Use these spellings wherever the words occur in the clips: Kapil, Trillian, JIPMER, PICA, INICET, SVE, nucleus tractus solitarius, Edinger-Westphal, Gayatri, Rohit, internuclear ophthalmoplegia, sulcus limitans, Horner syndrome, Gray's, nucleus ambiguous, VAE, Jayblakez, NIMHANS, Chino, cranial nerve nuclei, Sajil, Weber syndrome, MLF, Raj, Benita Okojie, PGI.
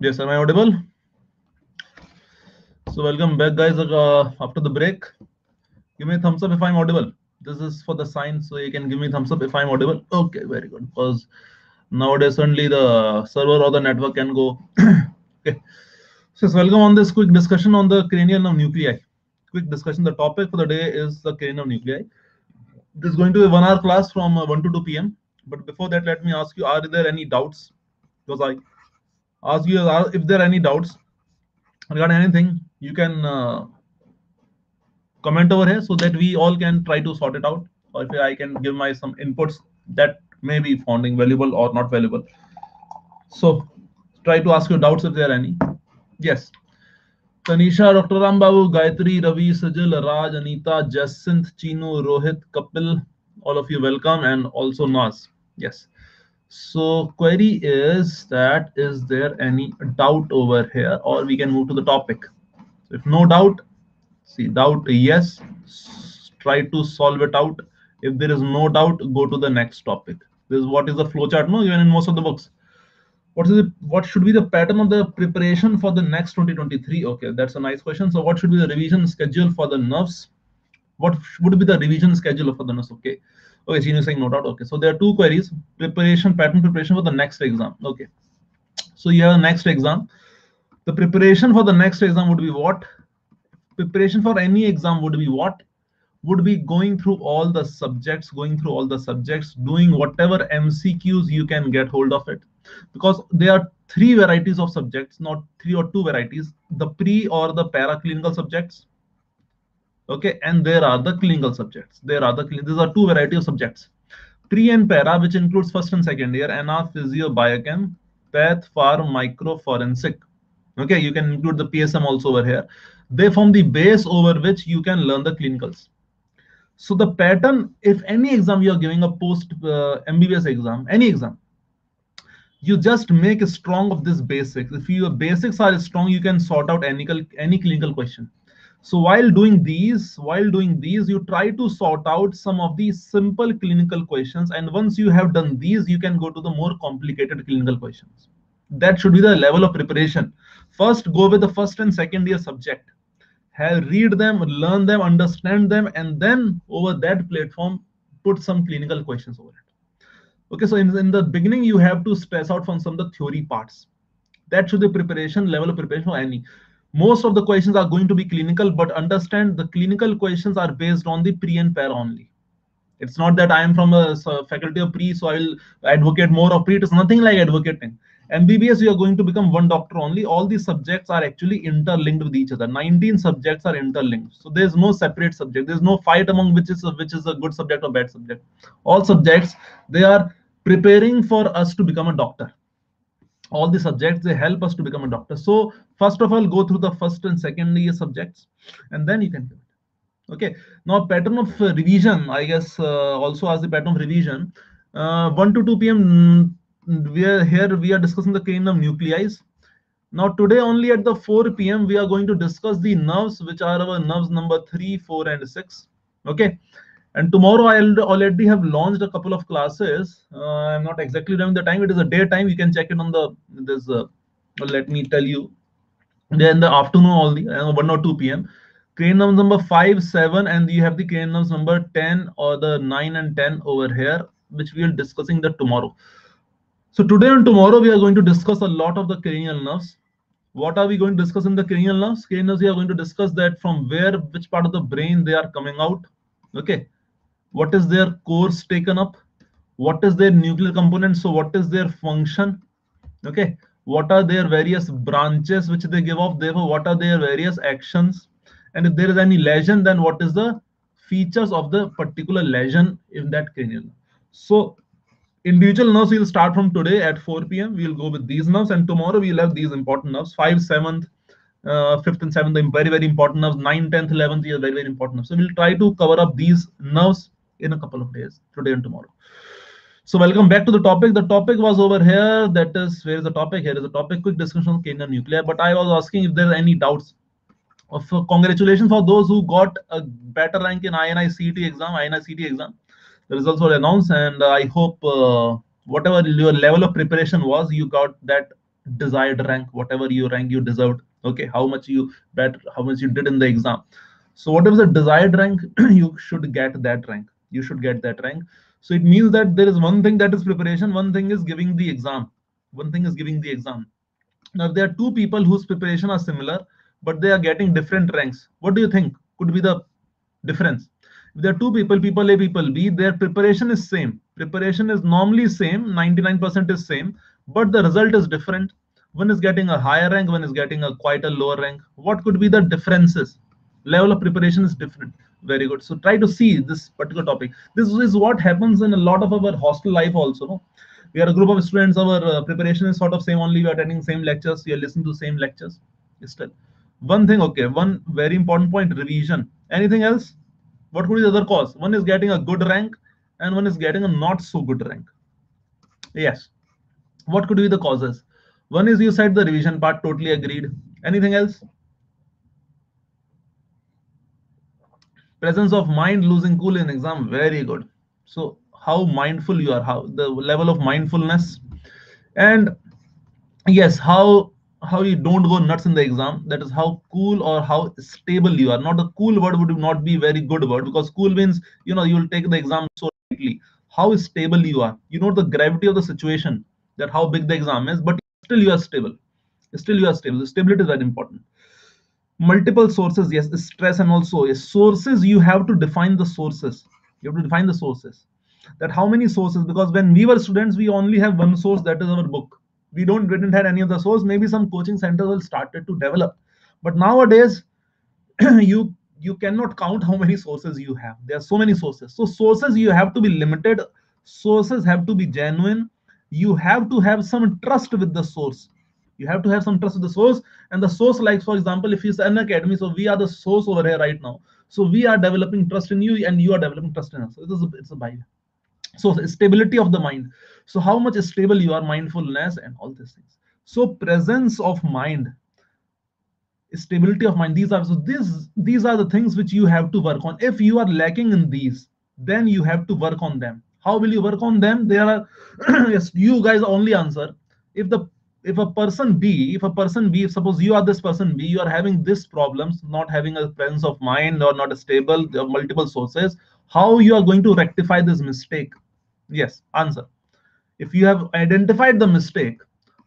Yes, am I audible? So welcome back, guys. After the break, give me a thumbs up if I'm audible. This is for the science, so you can give me a thumbs up if I'm audible. Okay, very good. Because nowadays suddenly the server or the network can go. Okay. So welcome on this quick discussion on the cranial nuclei. Quick discussion. The topic for the day is the cranial nuclei. This is going to be a 1-hour class from 1 to 2 p.m. But before that, let me ask you: are there any doubts? Because I ask you if there are any doubts regarding anything, you can comment over here so that we all can try to sort it out. Or if I can give my some inputs that may be finding valuable or not valuable. So try to ask your doubts if there are any. Yes. Tanisha, Dr. Rambabu, Gayatri, Ravi, Sajil, Raj, Anita, Jassinth, Chino, Rohit, Kapil, all of you welcome, and also Nas. Yes. So query is that is there any doubt over here, or we can move to the topic. So if no doubt, see doubt yes, try to solve it out. If there is no doubt, go to the next topic. This is what is the flowchart, no, even in most of the books. What should be the pattern of the preparation for the next 2023? Okay, that's a nice question. So what should be the revision schedule for the nerves? What would be the revision schedule for the nerves? Okay. Okay, Chino is saying no doubt. Okay. So there are two queries. Preparation, pattern preparation for the next exam. Okay. So here next exam. The preparation for the next exam would be what? Preparation for any exam would be what? Would be going through all the subjects, doing whatever MCQs you can get hold of it. Because there are three varieties of subjects, not three or two varieties, the pre or the para clinical subjects. Okay, and there are the clinical subjects. These are two varieties of subjects. Pre and para, which includes first and second year, NR, physio, biochem, path, farm, micro, forensic. Okay, you can include the PSM also over here. They form the base over which you can learn the clinicals. So the pattern, if any exam you are giving a post MBBS exam, any exam, you just make a strong of this basics. If your basics are strong, you can sort out any clinical question. So while doing these, you try to sort out some of these simple clinical questions. And once you have done these, you can go to the more complicated clinical questions. That should be the level of preparation. First, go with the first and second year subject. Read them, learn them, understand them, and then over that platform, put some clinical questions over it. Okay, so in the beginning, you have to stress out from some of the theory parts. That should be preparation, level of preparation for any. Most of the questions are going to be clinical, but understand the clinical questions are based on the pre and para only. It's not that I am from a faculty of pre, so I will advocate more of pre. It's nothing like advocating. MBBS, you are going to become one doctor only. All these subjects are actually interlinked with each other. 19 subjects are interlinked. So there's no separate subject. There's no fight among which is a good subject or bad subject. All subjects, they are preparing for us to become a doctor. All the subjects, they help us to become a doctor. So first of all, go through the first and second year subjects, and then you can do it. Okay. Now pattern of revision, I guess also as the pattern of revision, 1 to 2 p.m. we are discussing the cranial nuclei. Now today only at the 4 p.m. we are going to discuss the nerves, which are our nerves number 3, 4, and 6. Okay, and tomorrow I already have launched a couple of classes. I'm not exactly doing the time. It is a daytime. You can check it on the this. Let me tell you, then the afternoon only 1 or 2 p.m. cranial nerves number 5, 7, and you have the cranial nerves number 10 or the 9 and 10 over here, which we are discussing the tomorrow. So today and tomorrow we are going to discuss a lot of the cranial nerves. What are we going to discuss in the cranial nerves? Cranial nerves, we are going to discuss that from where, which part of the brain they are coming out. Okay. What is their course taken up? What is their nuclear component? So what is their function? Okay. What are their various branches which they give off? Therefore, what are their various actions? And if there is any lesion, then what is the features of the particular lesion in that cranial nerve? So individual nerves we'll start from today at 4 p.m. We'll go with these nerves, and tomorrow we'll have these important nerves 5, 7, 5th and 7th, very, very important nerves, 9, 10th, 11th, these are very, very important nerves. So we'll try to cover up these nerves in a couple of days, today and tomorrow. So welcome back to the topic. The topic was over here. That is, where is the topic? Here is the topic, quick discussion on cranial nuclei. But I was asking if there are any doubts. Congratulations for those who got a better rank in INICET exam. The results were announced, and I hope whatever your level of preparation was, you got that desired rank, whatever your rank you deserved, okay, how much you bet, how much you did in the exam. So whatever the desired rank, you should get that rank. You should get that rank. So it means that there is one thing that is preparation, one thing is giving the exam. One thing is giving the exam. Now if there are two people whose preparation are similar, but they are getting different ranks, what do you think could be the difference? If there are two people, people A, people B, their preparation is same. Preparation is normally same, 99% is same, but the result is different. One is getting a higher rank, one is getting a quite a lower rank. What could be the differences? Level of preparation is different. Very good. So try to see this particular topic. This is what happens in a lot of our hostel life also. No? We are a group of students, our preparation is sort of same only. We are attending same lectures, we are listening to same lectures. Still, one thing, okay, one very important point, revision. Anything else? What could be the other cause? One is getting a good rank and one is getting a not so good rank. Yes. What could be the causes? One is, you said the revision part, totally agreed. Anything else? Presence of mind, losing cool in exam. Very good. So how mindful you are, how the level of mindfulness, and yes, how you don't go nuts in the exam. That is how cool or how stable you are. Not a cool word would not be very good word, because cool means, you know, you will take the exam so lightly. How stable you are. You know the gravity of the situation, that how big the exam is, but still you are stable. Still you are stable. The stability is very important. Multiple sources, yes, stress, and also yes, sources. You have to define the sources. You have to define the sources. That how many sources? Because when we were students, we only have one source, that is our book. We didn't have any other source. Maybe some coaching centers will started to develop, but nowadays you cannot count how many sources you have. There are so many sources. So sources you have to be limited. Sources have to be genuine. You have to have some trust with the source. You have to have some trust with the source, and the source, like for example, if it's an academy, so we are the source over here right now. So we are developing trust in you, and you are developing trust in us. So it's a buy. So stability of the mind. So how much stable you are, mindfulness and all these things. So presence of mind, stability of mind. These are so these are the things which you have to work on. If you are lacking in these, then you have to work on them. How will you work on them? There are yes, you guys only answer. If a person B, suppose you are this person B, you are having these problems, not having a presence of mind or not stable, there are multiple sources. How you are going to rectify this mistake? Yes, answer. If you have identified the mistake,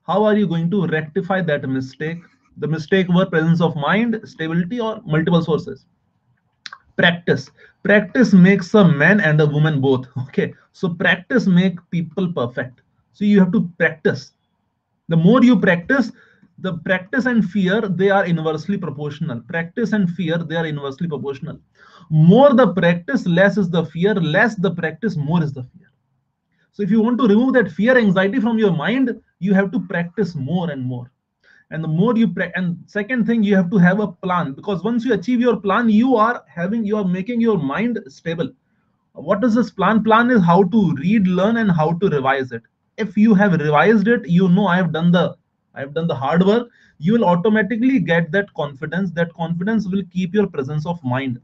how are you going to rectify that mistake? The mistake were presence of mind, stability, or multiple sources. Practice. Practice makes a man and a woman both. Okay. So practice makes people perfect. So you have to practice. The more you practice, the practice and fear, they are inversely proportional. Practice and fear, they are inversely proportional. More the practice, less is the fear. Less the practice, more is the fear. So if you want to remove that fear, anxiety from your mind, you have to practice more and more. And the more you practice, and second thing, you have to have a plan, because once you achieve your plan, you are making your mind stable. What is this plan? Plan is how to read, learn, and how to revise it. If you have revised it, you know, I have done the hard work, you will automatically get that confidence. That confidence will keep your presence of mind.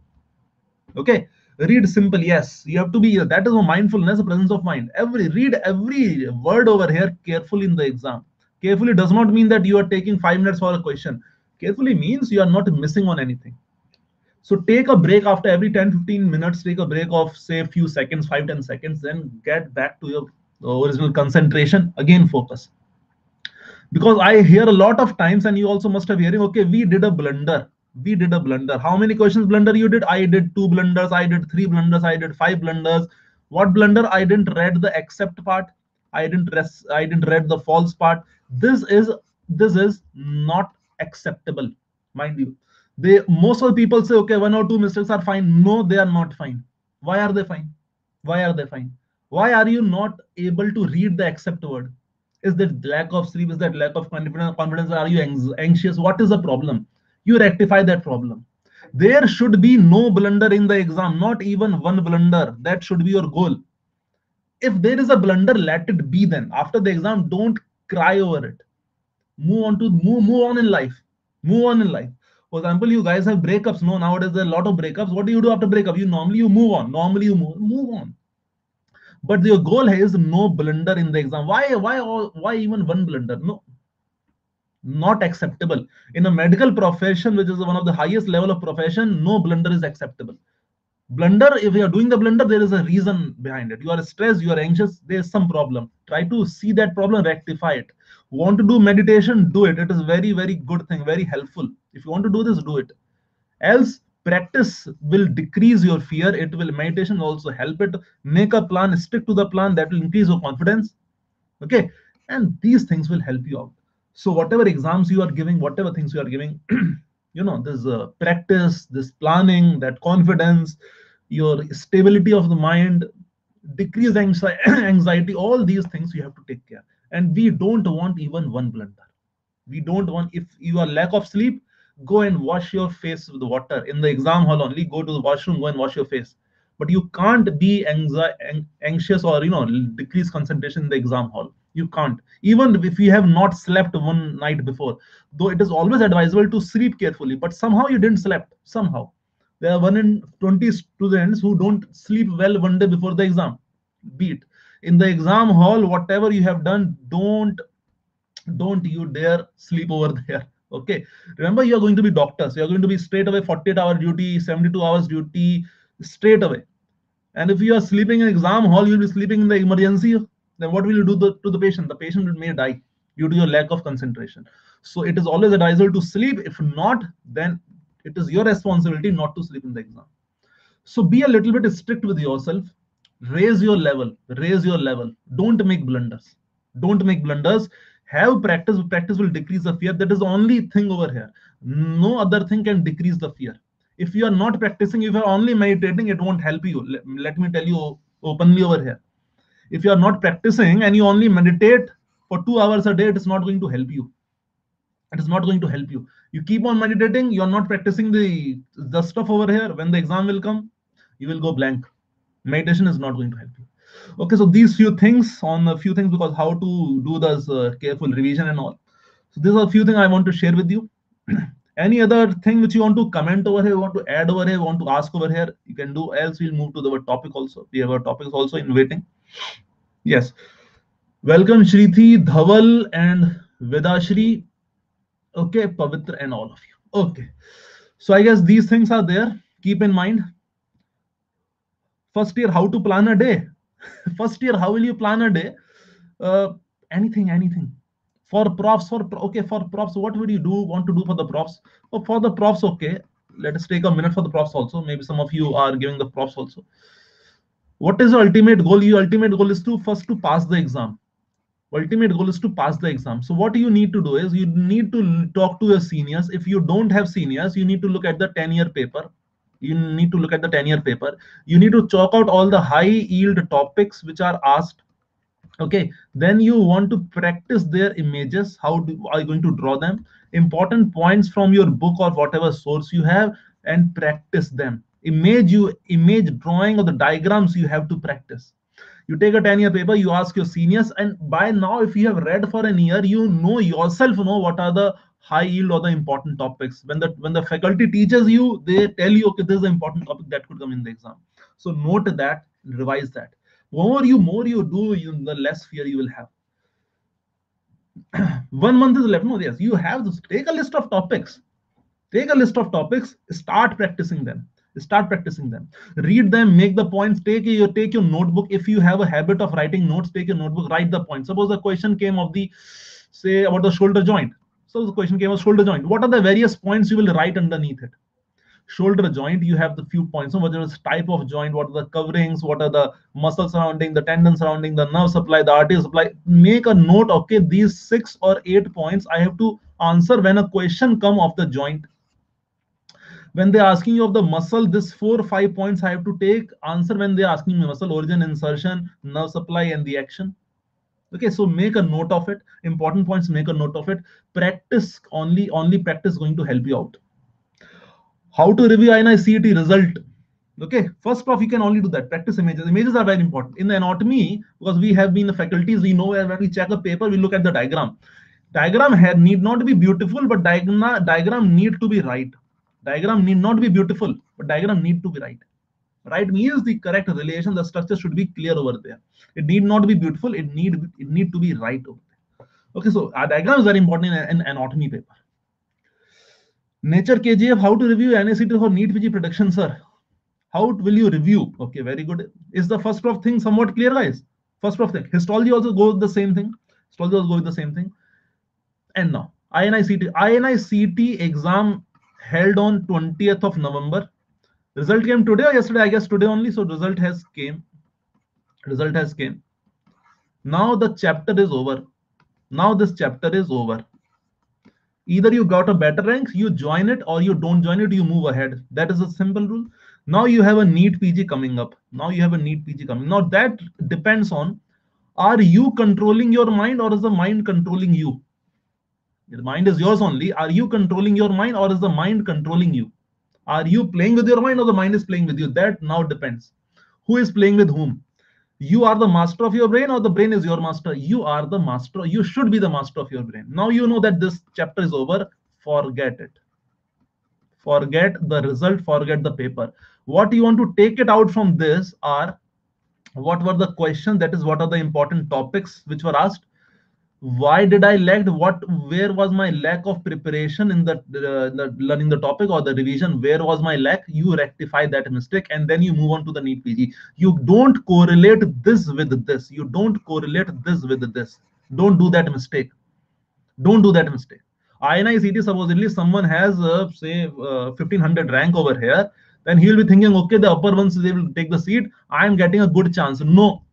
Okay. Read simple. Yes, you have to be, that is a mindfulness, a presence of mind. Read every word over here carefully in the exam. Carefully does not mean that you are taking 5 minutes for a question. Carefully means you are not missing on anything. So take a break after every 10-15 minutes, take a break of say a few seconds, 5-10 seconds, then get back to your original concentration, again focus. Because I hear a lot of times, and you also must have hearing, okay, we did a blunder. We did a blunder. How many questions blunder you did? I did 2 blunders. I did 3 blunders. I did 5 blunders. What blunder? I didn't read the accept part. I didn't read the false part. This is not acceptable, mind you. Most of the people say, okay, 1 or 2 mistakes are fine. No, they are not fine. Why are they fine? Why are they fine? Why are you not able to read the accept word? Is that lack of sleep? Is that lack of confidence? Are you anxious? What is the problem? You rectify that problem. There should be no blunder in the exam, not even one blunder. That should be your goal. If there is a blunder, let it be then. After the exam, don't cry over it. Move on in life. Move on in life. For example, you guys have breakups. No, nowadays there are a lot of breakups. What do you do after breakup? You normally move on. But your goal is no blunder in the exam. Why even one blunder? No. not acceptable. In a medical profession, which is one of the highest level of profession, no blunder is acceptable. Blunder, if you are doing the blunder, there is a reason behind it. You are stressed, you are anxious, there is some problem. Try to see that problem, rectify it. Want to do meditation, do it. It is very, very good thing, very helpful. If you want to do this, do it. Else, practice will decrease your fear. It will, meditation also help it. Make a plan, stick to the plan, that will increase your confidence. Okay, and these things will help you out. So whatever exams you are giving, whatever things you are giving, you know, this practice, this planning, that confidence, your stability of the mind, decreased anxiety, all these things you have to take care. And we don't want even one blunder. We don't want, if you are lack of sleep, go and wash your face with water. In the exam hall only, go to the washroom, go and wash your face. But you can't be anxious or, you know, decrease concentration in the exam hall. You can't. Even if you have not slept one night before, though it is always advisable to sleep carefully, but somehow you didn't slept. Somehow. There are 1 in 20 students who don't sleep well one day before the exam. Beat. In the exam hall, whatever you have done, don't you dare sleep over there. Okay. Remember, you are going to be doctors. You are going to be straight away 48-hour duty, 72 hours duty, straight away. And if you are sleeping in exam hall, you'll be sleeping in the emergency. Then what will you do to the patient? The patient may die due to your lack of concentration. So it is always advisable to sleep. If not, then it is your responsibility not to sleep in the exam. So be a little bit strict with yourself. Raise your level. Raise your level. Don't make blunders. Don't make blunders. Have practice. Practice will decrease the fear. That is the only thing over here. No other thing can decrease the fear. If you are not practicing, if you are only meditating, it won't help you. Let me tell you openly over here. If you are not practicing and you only meditate for 2 hours a day, it is not going to help you. It is not going to help you. You keep on meditating, you are not practicing the stuff over here. When the exam will come, you will go blank. Meditation is not going to help you. Okay, so these few things on a few things, because how to do this careful revision and all. So these are a few things I want to share with you. Any other thing which you want to comment over here, want to add over here, want to ask over here, you can do. Else we'll move to the topic also. We have our topics also in waiting. Yes. Welcome Shrithi, Dhaval and Vedashri. Okay, Pavitra and all of you. Okay. So I guess these things are there. Keep in mind. First year, how to plan a day. First year, how will you plan a day? Anything. For profs, for profs, what would you want to do for the profs? Oh, for the profs, okay. Let us take a minute for the profs also. Maybe some of you are giving the profs also. What is your ultimate goal? Your ultimate goal is to first to pass the exam. Ultimate goal is to pass the exam. So what you need to do is you need to talk to your seniors. If you don't have seniors, you need to look at the 10-year paper. You need to look at the 10-year paper. You need to chalk out all the high-yield topics which are asked. Okay, then you want to practice their images. How are you going to draw them? Important points from your book or whatever source you have, and practice them. Image drawing or the diagrams you have to practice. You take a 10-year paper, you ask your seniors, and by now, if you have read for a year, you know yourself, you know what are the high yield or the important topics. When the faculty teaches you, they tell you, okay, this is an important topic that could come in the exam. So note that, revise that. More you do, the less fear you will have. 1 month is left. No, yes, you have to take a list of topics. Take a list of topics. Start practicing them. Start practicing them. Read them. Make the points. Take your notebook. If you have a habit of writing notes, take your notebook. Write the points. Suppose the question came of the, say, about the shoulder joint. So the question came of shoulder joint. What are the various points you will write underneath it? Shoulder joint, you have the few points. So what is type of joint? What are the coverings? What are the muscles surrounding, the tendons surrounding, the nerve supply, the artery supply? Make a note. Okay, these 6 or 8 points I have to answer when a question come of the joint. When they are asking you of the muscle, this 4 or 5 points I have to take answer when they are asking me muscle origin, insertion, nerve supply, and the action. Okay, so make a note of it. Important points, make a note of it. Practice only practice going to help you out. How to review INICET result. Okay, first off, you can only do that. Practice images. Images are very important. In the anatomy, because we have been the faculties, we know when we check a paper, we look at the diagram. Diagram need not be beautiful, but diagram need to be right. Diagram need not be beautiful, but diagram need to be right. Right means the correct relation, the structure should be clear over there. It need not be beautiful, it need to be right over there. Okay, so our diagrams are important in an anatomy paper. Nature KGF, how to review NEET for NEET PG prediction, sir? How will you review? Okay, very good. Is the first prof thing somewhat clear, guys? First prof thing. Histology also goes the same thing. Histology also goes the same thing. And now, INICET exam held on 20th of November. Result came today or yesterday? I guess today only. So result has came. Result has came. Now the chapter is over. Now this chapter is over. Either you got a better rank, you join it, or you don't join it, you move ahead. That is a simple rule. Now you have a NEET PG coming up. Now you have a NEET PG coming. Now that depends on, are you controlling your mind or is the mind controlling you? Your mind is yours only. Are you controlling your mind or is the mind controlling you? Are you playing with your mind or the mind is playing with you? That now depends. Who is playing with whom? You are the master of your brain or the brain is your master? You are the master. You should be the master of your brain. Now you know that this chapter is over. Forget it. Forget the result. Forget the paper. What you want to take it out from this are what were the questions, that is what are the important topics which were asked. Why did I lack? Where was my lack of preparation in the learning the topic or the revision? Where was my lack? You rectify that mistake and then you move on to the NEET PG. You don't correlate this with this. You don't correlate this with this. Don't do that mistake. Don't do that mistake. INICET, supposedly someone has say 1500 rank over here, then he will be thinking, okay, the upper ones, they will take the seat. I am getting a good chance. No.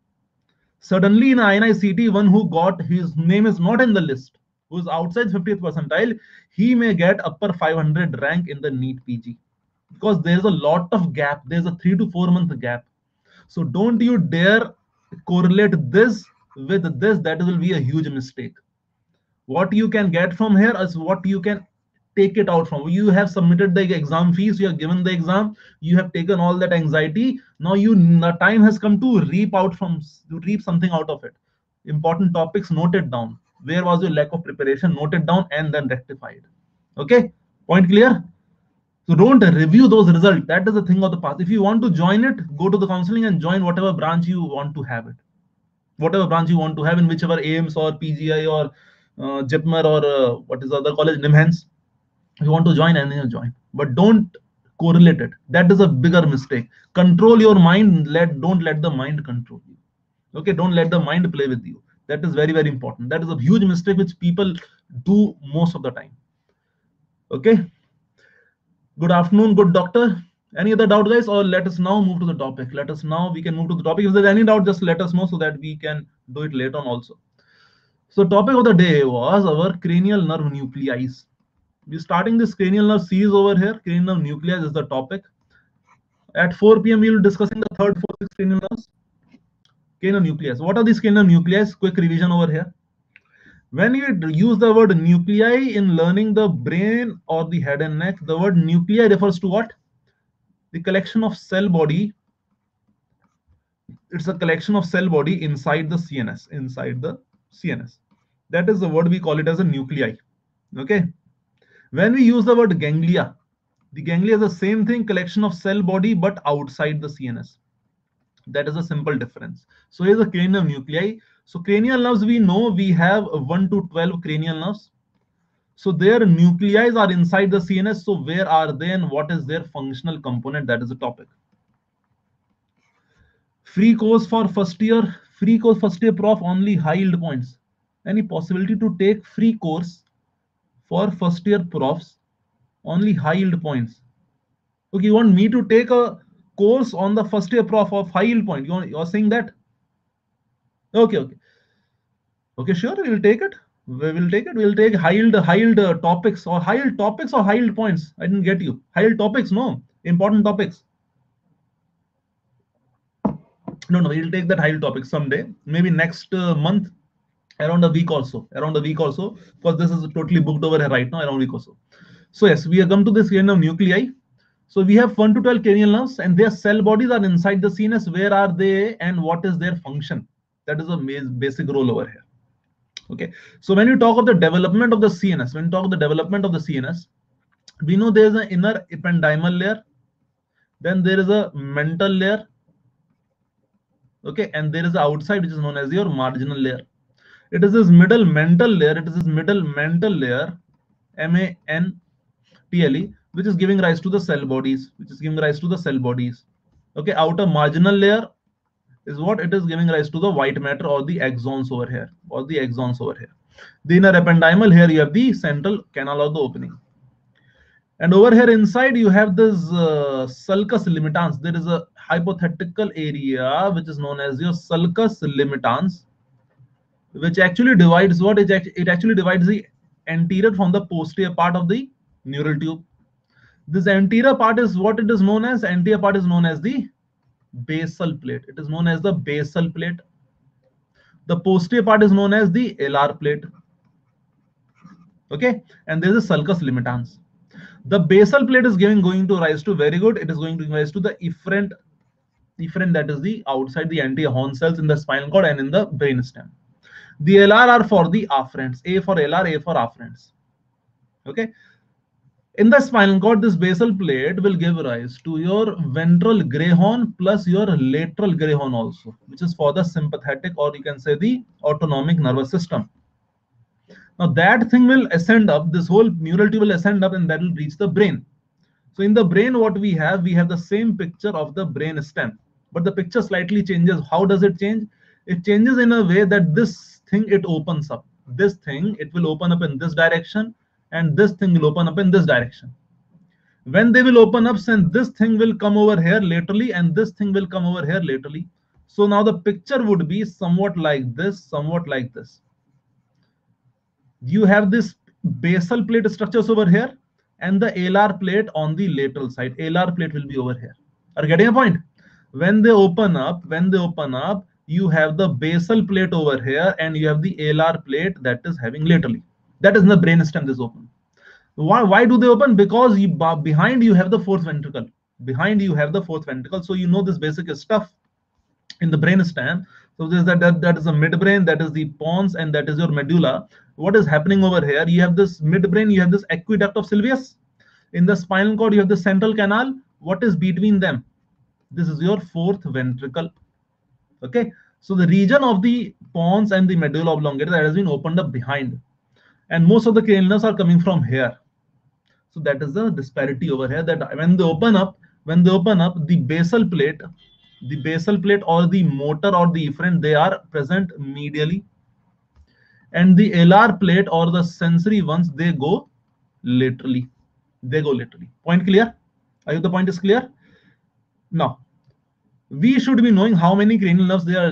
Suddenly in INICET, one who got his name is not in the list, who is outside 50th percentile, he may get upper 500 rank in the NEET PG because there is a lot of gap. There is a 3 to 4 month gap. So don't you dare correlate this with this. That will be a huge mistake. What you can get from here is what you can take it out from. You have submitted the exam fees, you have given the exam, you have taken all that anxiety. Now the time has come to reap something out of it. Important topics, note it down. Where was your lack of preparation? Note it down and then rectify it. Okay, point clear? So don't review those results. That is a thing of the past. If you want to join it, go to the counseling and join whatever branch you want to have it. Whatever branch you want to have in whichever AIMS or PGI or JIPMER or what is the other college, NIMHANS. You want to join and you'll join, but don't correlate it. That is a bigger mistake. Control your mind. Don't let the mind control you. Okay, don't let the mind play with you. That is very, very important. That is a huge mistake which people do most of the time. Okay. Good afternoon, good doctor. Any other doubt, guys? Or let us now move to the topic. We can move to the topic. If there's any doubt, just let us know so that we can do it later on also. So topic of the day was our cranial nerve nuclei. We're starting this cranial nerve series over here. Cranial nerve nucleus is the topic. At 4 p.m. we will be discussing the third, fourth, sixth cranial nerves. Cranial nucleus. What are these cranial nucleus? Quick revision over here. When you use the word nuclei in learning the brain or the head and neck, the word nuclei refers to what? The collection of cell body. It's a collection of cell body inside the CNS. Inside the CNS. That is the word, we call it as a nuclei. Okay. When we use the word ganglia, the ganglia is the same thing, collection of cell body, but outside the CNS. That is a simple difference. So here's the cranial nuclei. So cranial nerves, we know we have 1 to 12 cranial nerves. So their nuclei are inside the CNS. So where are they and what is their functional component? That is the topic. Free course for first year. Free course first year prof, only high yield points. Any possibility to take free course for first year profs, only high yield points? Okay, you want me to take a course on the first year prof of high yield point? You're saying that? Okay, okay. Okay, sure, we will take it. We will take it. We will take high yield topics or high yield topics or high yield points. I didn't get you. High yield topics, no. Important topics. No, we'll take that high yield topic someday. Maybe next month. Around a week also, because this is totally booked over here right now, around a week also. So yes, we have come to this cranial nuclei. So we have 1 to 12 cranial nerves and their cell bodies are inside the CNS. Where are they and what is their function? That is a basic role over here. Okay. So when you talk of the development of the CNS, we know there is an inner ependymal layer, then there is a mental layer, okay, and there is an outside which is known as your marginal layer. It is this middle mantle layer. It is this middle mantle layer, MANTLE, which is giving rise to the cell bodies. Okay, outer marginal layer is what? It is giving rise to the white matter or the axons over here, The inner ependymal, here you have the central canal or the opening. And over here inside you have this sulcus limitans. There is a hypothetical area which is known as your sulcus limitans, which actually divides what? It actually divides the anterior from the posterior part of the neural tube. This anterior part is what? It is known as, anterior part is known as the basal plate. It is known as the basal plate. The posterior part is known as the LR plate. Okay, and there is a sulcus limitans. The basal plate is going to rise to, very good, it is going to rise to the efferent, that is the outside, the anterior horn cells in the spinal cord and in the brain stem. The LR are for the afferents, A for LR, A for afferents. Okay, in the spinal cord, this basal plate will give rise to your ventral gray horn plus your lateral gray horn also, which is for the sympathetic, or you can say the autonomic nervous system. Now that thing will ascend up, this whole neural tube will ascend up, and that will reach the brain. So in the brain, what we have the same picture of the brain stem, but the picture slightly changes. How does it change? It changes in a way that this thing, it opens up. This thing, it will open up in this direction, and this thing will open up in this direction. When they will open up, then this thing will come over here laterally, and this thing will come over here laterally. So now the picture would be somewhat like this, You have this basal plate structures over here, and the LR plate on the lateral side. LR plate will be over here. Are you getting a point? When they open up, you have the basal plate over here, and you have the LR plate that is having laterally. That is in the brain stem, this open. Why do they open? Because you, behind you have the fourth ventricle. So you know this basic stuff in the brain stem. So this, that is the midbrain, that is the pons, and that is your medulla. What is happening over here? You have this midbrain, you have this aqueduct of Sylvius. In the spinal cord, you have the central canal. What is between them? This is your fourth ventricle. Okay. So the region of the pons and the medulla oblongata that has been opened up behind. And most of the cranial nerves are coming from here. So that is the disparity over here, that when they open up, the basal plate, or the motor or the efferent, they are present medially. And the LR plate or the sensory ones, they go laterally. Point clear? I hope the point is clear. Now, we should be knowing how many cranial nerves there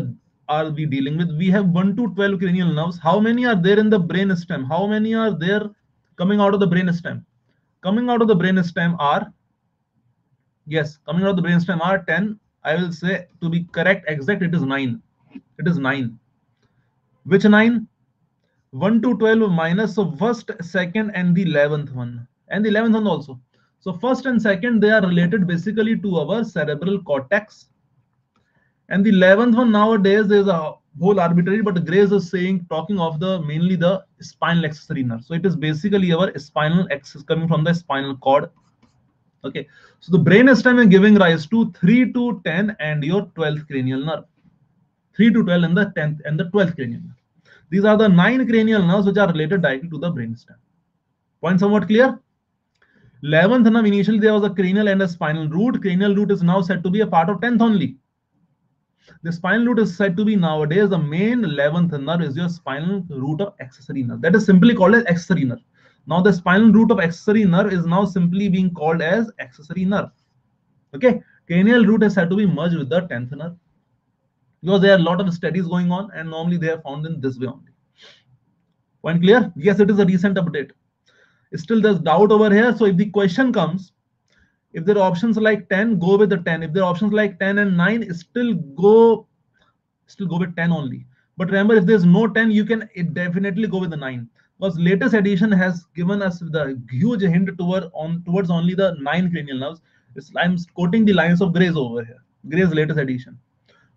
are. We dealing with? We have 1 to 12 cranial nerves. How many are there in the brain stem? How many are there coming out of the brain stem? Coming out of the brain stem are, yes, coming out of the brain stem are 10. I will say, to be correct, exact, it is 9. Which 9? 1 to 12 minus, so first, second, and the 11th one. And the 11th one also. So first and second, they are related basically to our cerebral cortex. And the 11th one, nowadays there is a whole arbitrary, but Gray's is saying, talking of the mainly the spinal accessory nerve. So it is basically our spinal axis coming from the spinal cord. Okay. So the brain stem is giving rise to 3 to 10 and your 12th cranial nerve. 3 to 12 and the 10th and the 12th cranial nerve. These are the 9 cranial nerves which are related directly to the brain stem. Point somewhat clear? 11th nerve, initially there was a cranial and a spinal root. Cranial root is now said to be a part of 10th only. The spinal root is said to be nowadays the main 11th nerve is your spinal root of accessory nerve. That is simply called as accessory nerve. Now the spinal root of accessory nerve is now simply being called as accessory nerve. Okay. Cranial root is said to be merged with the 10th nerve. Because there are a lot of studies going on and normally they are found in this way only. Point clear? Yes, it is a recent update. Still there is doubt over here. So if the question comes, if there are options like 10, go with the 10. If there are options like 10 and 9, still go with 10 only. But remember, if there is no 10, you can definitely go with the 9. Because latest edition has given us the huge hint towards only the 9 cranial nerves. I'm quoting the lines of Gray's over here. Gray's latest edition.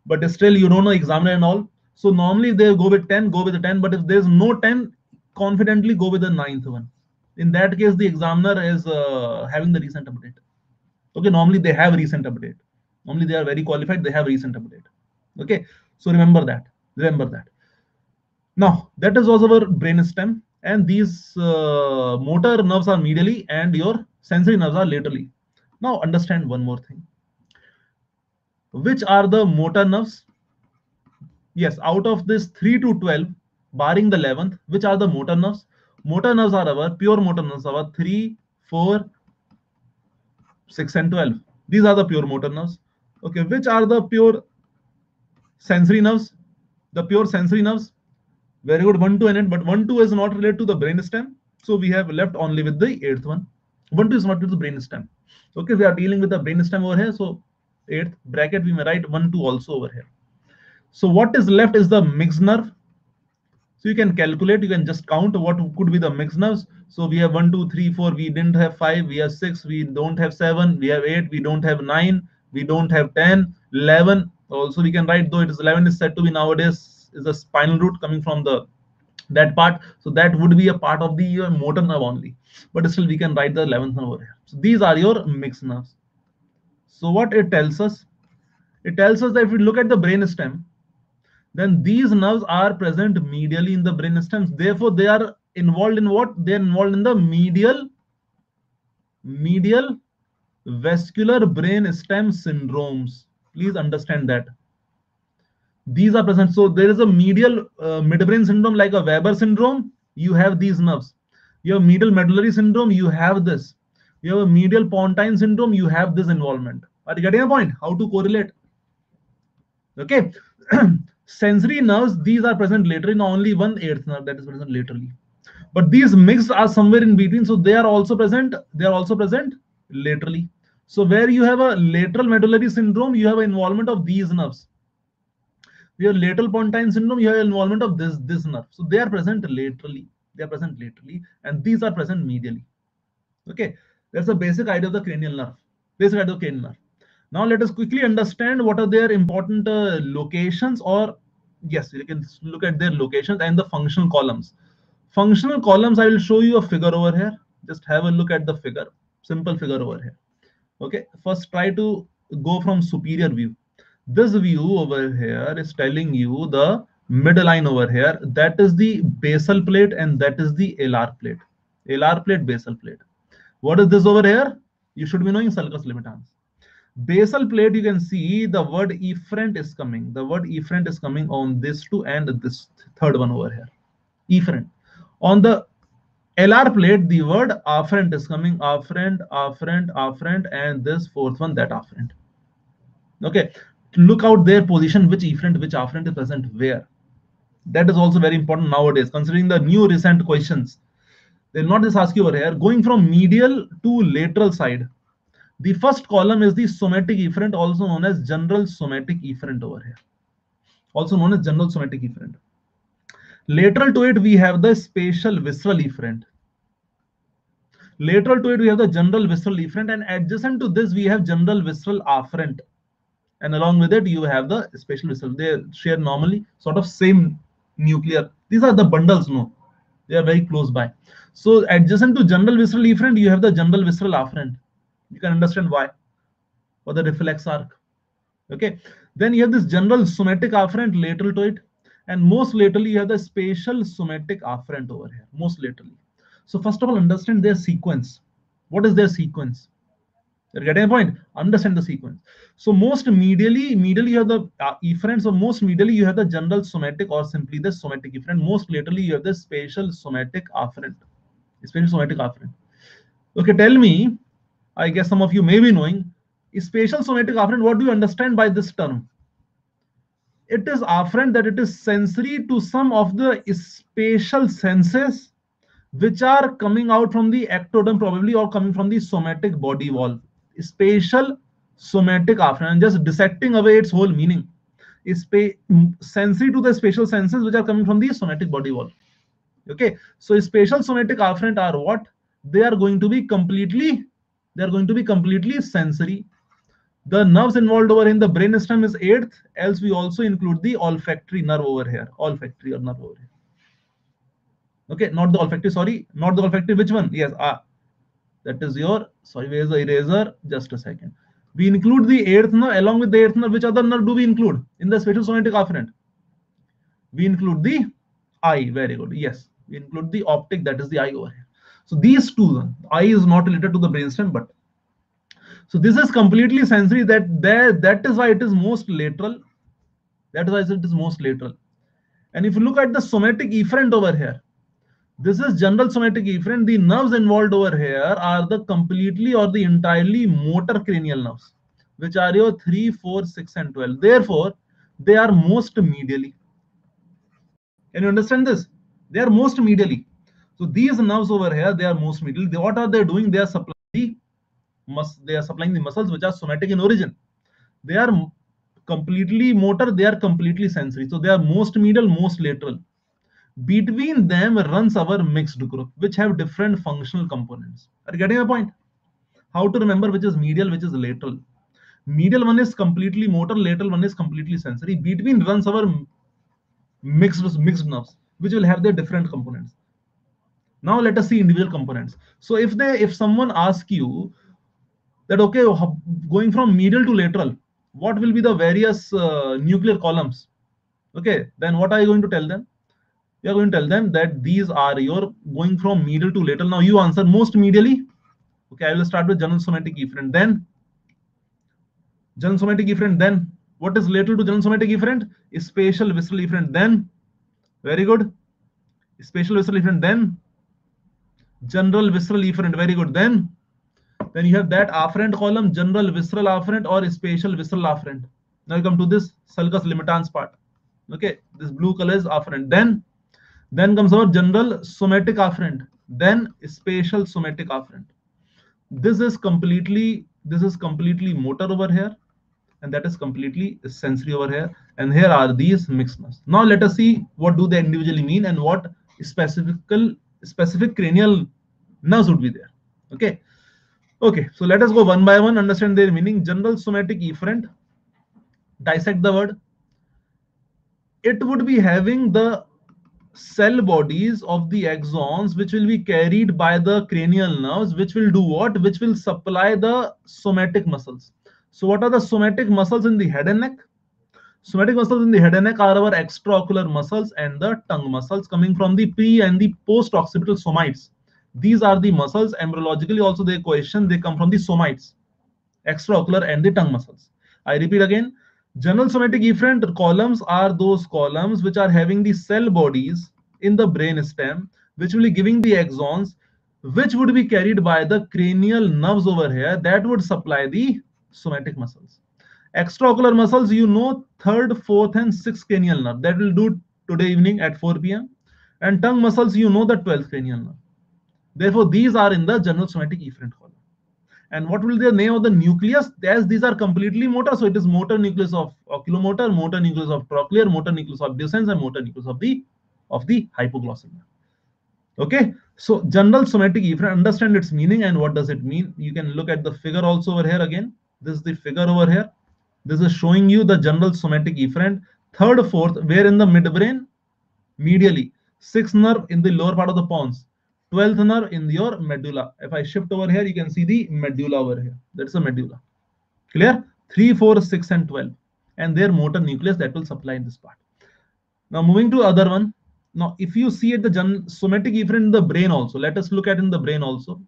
But still, you don't know examiner and all. So normally they go with 10, go with the 10. But if there is no 10, confidently go with the 9th one. In that case, the examiner is having the recent update. Okay, normally they have recent update. Normally they are very qualified, they have recent update. Okay, so remember that. Now that is also our brainstem, and these motor nerves are medially and your sensory nerves are laterally. Now understand one more thing. Which are the motor nerves? Yes, out of this 3 to 12, barring the 11th, which are the motor nerves? Motor nerves are our, pure motor nerves are our 3, 4, 6 and 12. These are the pure motor nerves. Okay, which are the pure sensory nerves? The pure sensory nerves, very good, 1, 2 and 8, but 1, 2 is not related to the brainstem. So we have left only with the 8th one. 1, 2 is not related to the brainstem. Okay, we are dealing with the brainstem over here. So 8th bracket, we may write 1, 2 also over here. So what is left is the mixed nerve. So you can calculate, you can just count what could be the mixed nerves. So we have 1, 2, 3, 4, we didn't have 5, we have 6, we don't have 7, we have 8, we don't have 9, we don't have 10, 11. Also we can write, though it is 11 is said to be nowadays is a spinal root coming from the that part. So that would be a part of the your motor nerve only. But still we can write the 11th nerve over here. So these are your mixed nerves. So what it tells us? It tells us that if we look at the brainstem, then these nerves are present medially in the brainstem. Therefore, they are involved in what? They are involved in the medial vascular brainstem syndromes. Please understand that. These are present. So there is a medial midbrain syndrome like a Weber syndrome. You have these nerves. You have medial medullary syndrome. You have this. You have a medial pontine syndrome. You have this involvement. Are you getting a point? How to correlate? Okay. Sensory nerves, these are present laterally. Now only 1/8 nerve that is present laterally. But these mixed are somewhere in between. So they are also present. They are also present laterally. So where you have a lateral medullary syndrome, you have involvement of these nerves. You have lateral pontine syndrome, you have involvement of this nerve. So they are present laterally. They are present laterally, and these are present medially. Okay, that's the basic idea of the cranial nerve. Basic idea of cranial nerve. Now let us quickly understand what are their important locations, or yes, you can look at their locations and the functional columns. Functional columns, I will show you a figure over here. Just have a look at the figure, simple figure over here. Okay, first try to go from superior view. This view over here is telling you the midline over here. That is the basal plate and that is the LR plate. LR plate, basal plate. What is this over here? You should be knowing sulcus limitans. Basal plate, you can see the word efferent is coming. The word efferent is coming on this two and this third one over here. Efferent. On the LR plate, the word afferent is coming. Afferent, afferent, afferent, and this fourth one, that afferent. Okay. Look out their position, which efferent, which afferent is present where. That is also very important nowadays, considering the new recent questions. They will not just ask you over here. Going from medial to lateral side, the first column is the somatic efferent, also known as general somatic efferent over here. Also known as general somatic efferent. Lateral to it, we have the spatial visceral efferent. Lateral to it, we have the general visceral efferent, and adjacent to this, we have general visceral afferent. And along with it, you have the spatial visceral. They share normally sort of same nuclear. These are the bundles, no? They are very close by. So adjacent to general visceral efferent, you have the general visceral afferent. You can understand why, for the reflex arc. Okay, then you have this general somatic afferent lateral to it, and most laterally you have the spatial somatic afferent over here, most laterally. So first of all, understand their sequence. What is their sequence? You're getting a point? Understand the sequence. So most medially you have the efferent. So most medially you have the general somatic or simply the somatic efferent. Most laterally you have the spatial somatic afferent. Spatial somatic afferent. Okay, tell me. I guess some of you may be knowing, spatial somatic afferent, what do you understand by this term? It is afferent that it is sensory to some of the spatial senses which are coming out from the ectoderm probably or coming from the somatic body wall. Spatial somatic afferent, and just dissecting away its whole meaning. Sensory to the spatial senses which are coming from the somatic body wall. Okay, so spatial somatic afferent are what? They are going to be completely sensory. The nerves involved over in the brainstem is 8th, else we also include the olfactory nerve over here. Olfactory or nerve over here. Okay, not the olfactory, sorry, not the olfactory, which one? Yes, that is your, sorry, where is the eraser? Just a second. We include the 8th nerve, along with the 8th nerve, which other nerve do we include in the spatial somatic afferent? We include the eye. Very good. Yes, we include the optic, that is the eye over here. So these two, eye is not related to the brainstem, but so this is completely sensory. That is why it is most lateral. That is why it is most lateral. And if you look at the somatic efferent over here, this is general somatic efferent. The nerves involved over here are the completely or the entirely motor cranial nerves, which are your 3, 4, 6 and 12. Therefore, they are most medially. Can you understand this? They are most medially. So these nerves over here, they are most medially. What are they doing? They are supplying the muscles which are somatic in origin. They are completely motor, they are completely sensory. So they are most medial, most lateral. Between them runs our mixed group, which have different functional components. Are you getting the point? How to remember which is medial, which is lateral? Medial one is completely motor, lateral one is completely sensory. Between runs our mixed nerves, which will have their different components. Now let us see individual components. So if someone asks you that, okay, going from medial to lateral, what will be the various nuclear columns? Okay, then what are you going to tell them? You are going to tell them that these are your going from medial to lateral. Now you answer most medially. Okay, I will start with general somatic efferent. Then general somatic efferent. Then what is lateral to general somatic efferent? Spatial visceral efferent. Then very good. Spatial visceral efferent. Then general visceral efferent. Very good. Then you have that afferent column, general visceral afferent or spatial visceral afferent. Now you come to this sulcus limitans part. Okay, this blue color is afferent. Then comes our general somatic afferent. Then spatial somatic afferent. This is completely motor over here, and that is completely sensory over here. And here are these mixed nerves. Now let us see what do they individually mean and what specific cranial nerves would be there. Okay. Okay, so let us go one by one, understand their meaning. General somatic efferent, dissect the word. It would be having the cell bodies of the axons which will be carried by the cranial nerves, which will do what? Which will supply the somatic muscles. So what are the somatic muscles in the head and neck? Somatic muscles in the head and neck are our extraocular muscles and the tongue muscles coming from the pre and the post-occipital somites. These are the muscles. Embryologically also they cohesion, they come from the somites, extraocular and the tongue muscles. I repeat again, general somatic efferent columns are those columns which are having the cell bodies in the brain stem, which will be giving the axons, which would be carried by the cranial nerves over here that would supply the somatic muscles. Extraocular muscles, you know, 3rd, 4th and 6th cranial nerve, that will do today evening at 4 p.m. and tongue muscles, you know, the 12th cranial nerve. Therefore, these are in the general somatic efferent column. And what will be the name of the nucleus? As these are completely motor, so it is motor nucleus of oculomotor, motor nucleus of trochlear, motor nucleus of dehiscence, and motor nucleus of the hypoglossal nerve. Okay, so general somatic efferent, understand its meaning and what does it mean. You can look at the figure also over here again. This is the figure over here. This is showing you the general somatic efferent, 3rd, 4th, where in the midbrain, medially, 6th nerve in the lower part of the pons. 12th nerve in your medulla. If I shift over here, you can see the medulla over here. That's the medulla. Clear? 3, 4, 6 and 12. And their motor nucleus that will supply this part. Now moving to other one. Now if you see at the somatic efferent in the brain also, let us look at in the brain also.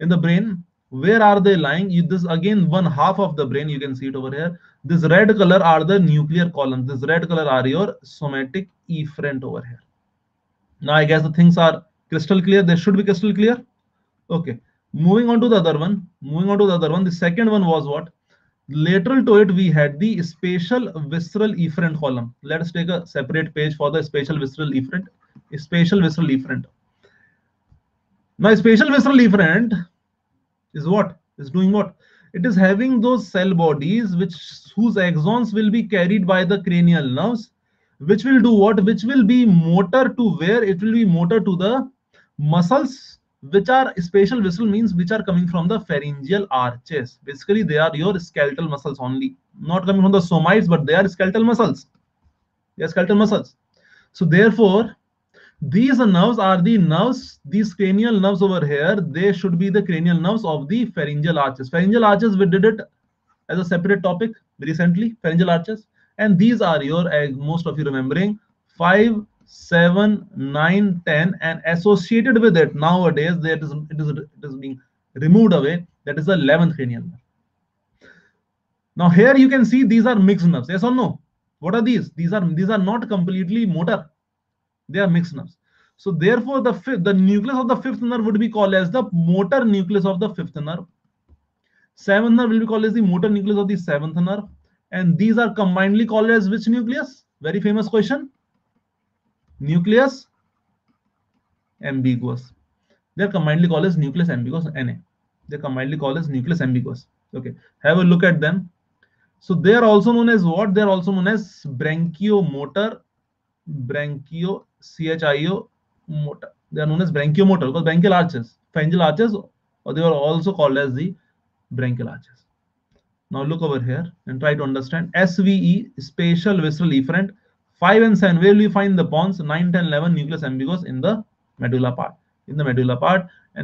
In the brain, where are they lying? This again one half of the brain, you can see it over here. This red color are the nuclear columns. This red color are your somatic efferent over here. Now I guess the things are crystal clear. They should be crystal clear. Okay. Moving on to the other one. The second one was what? Lateral to it, we had the spatial visceral efferent column. Let us take a separate page for the spatial visceral efferent. Now, spatial visceral efferent is what? Is doing what? It is having those cell bodies whose axons will be carried by the cranial nerves, which will do what? Which will be motor to where? It will be motor to the muscles which are spatial visceral, means which are coming from the pharyngeal arches. Basically they are your skeletal muscles only, not coming from the somites, but they are skeletal muscles. So therefore these nerves are the nerves, these cranial nerves over here, they should be the cranial nerves of the pharyngeal arches. Pharyngeal arches, we did it as a separate topic recently, pharyngeal arches. And these are your, most of you remembering, 5, 7, 9, 10, and associated with it nowadays that it is being removed away. That is the 11th cranial nerve. Now here you can see these are mixed nerves. Yes or no? What are these? These are not completely motor. They are mixed nerves. So therefore, the nucleus of the 5th nerve would be called as the motor nucleus of the 5th nerve. 7th nerve will be called as the motor nucleus of the 7th nerve. And these are combinedly called as which nucleus? Very famous question. Nucleus ambiguous. They are combinedly called as nucleus ambiguous, NA. They are combinedly called as nucleus ambiguous. Okay, have a look at them. So they are also known as what? They are also known as branchiomotor, branchio motor. They are known as branchiomotor because branchial arches, pharyngeal arches, or they are also called as the branchial arches. Now look over here and try to understand. SVE, spatial visceral efferent. 5 and 7, where will you find the pons? 9, 10, 11, nucleus ambiguous in the medulla part. And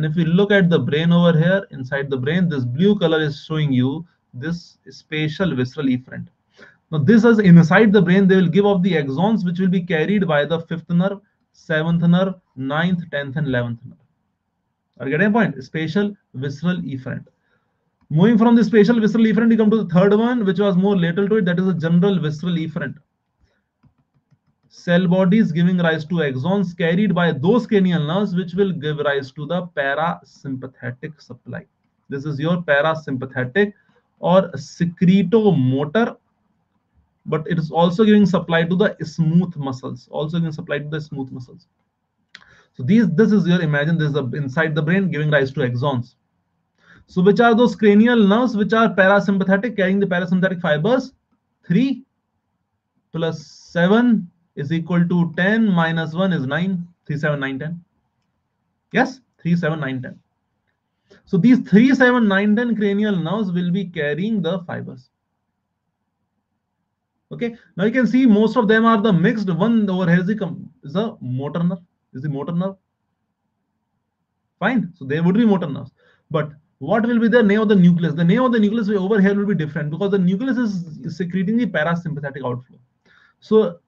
if we look at the brain over here, inside the brain, this blue color is showing you this spatial visceral efferent. Now this is inside the brain. They will give off the axons which will be carried by the 5th nerve, 7th nerve, 9th, 10th and 11th nerve. Are you getting a point? Spatial visceral efferent. Moving from the spatial visceral efferent, we come to the third one, which was more lateral to it. That is the general visceral efferent. Cell bodies giving rise to axons carried by those cranial nerves which will give rise to the parasympathetic supply. This is your parasympathetic or secretomotor, but it is also giving supply to the smooth muscles. So this is your, imagine this is inside the brain giving rise to axons. So which are those cranial nerves which are parasympathetic, carrying the parasympathetic fibers? 3 plus 7 is equal to 10 minus 1 is 9. 3, 7, 9, 10. Yes, 3, 7, 9, 10. So these 3, 7, 9, 10 cranial nerves will be carrying the fibers. Okay. Now you can see most of them are the mixed one. Over here is a motor nerve. Is the motor nerve. Fine. So they would be motor nerves. But what will be the name of the nucleus? The name of the nucleus over here will be different because the nucleus is secreting the parasympathetic outflow. So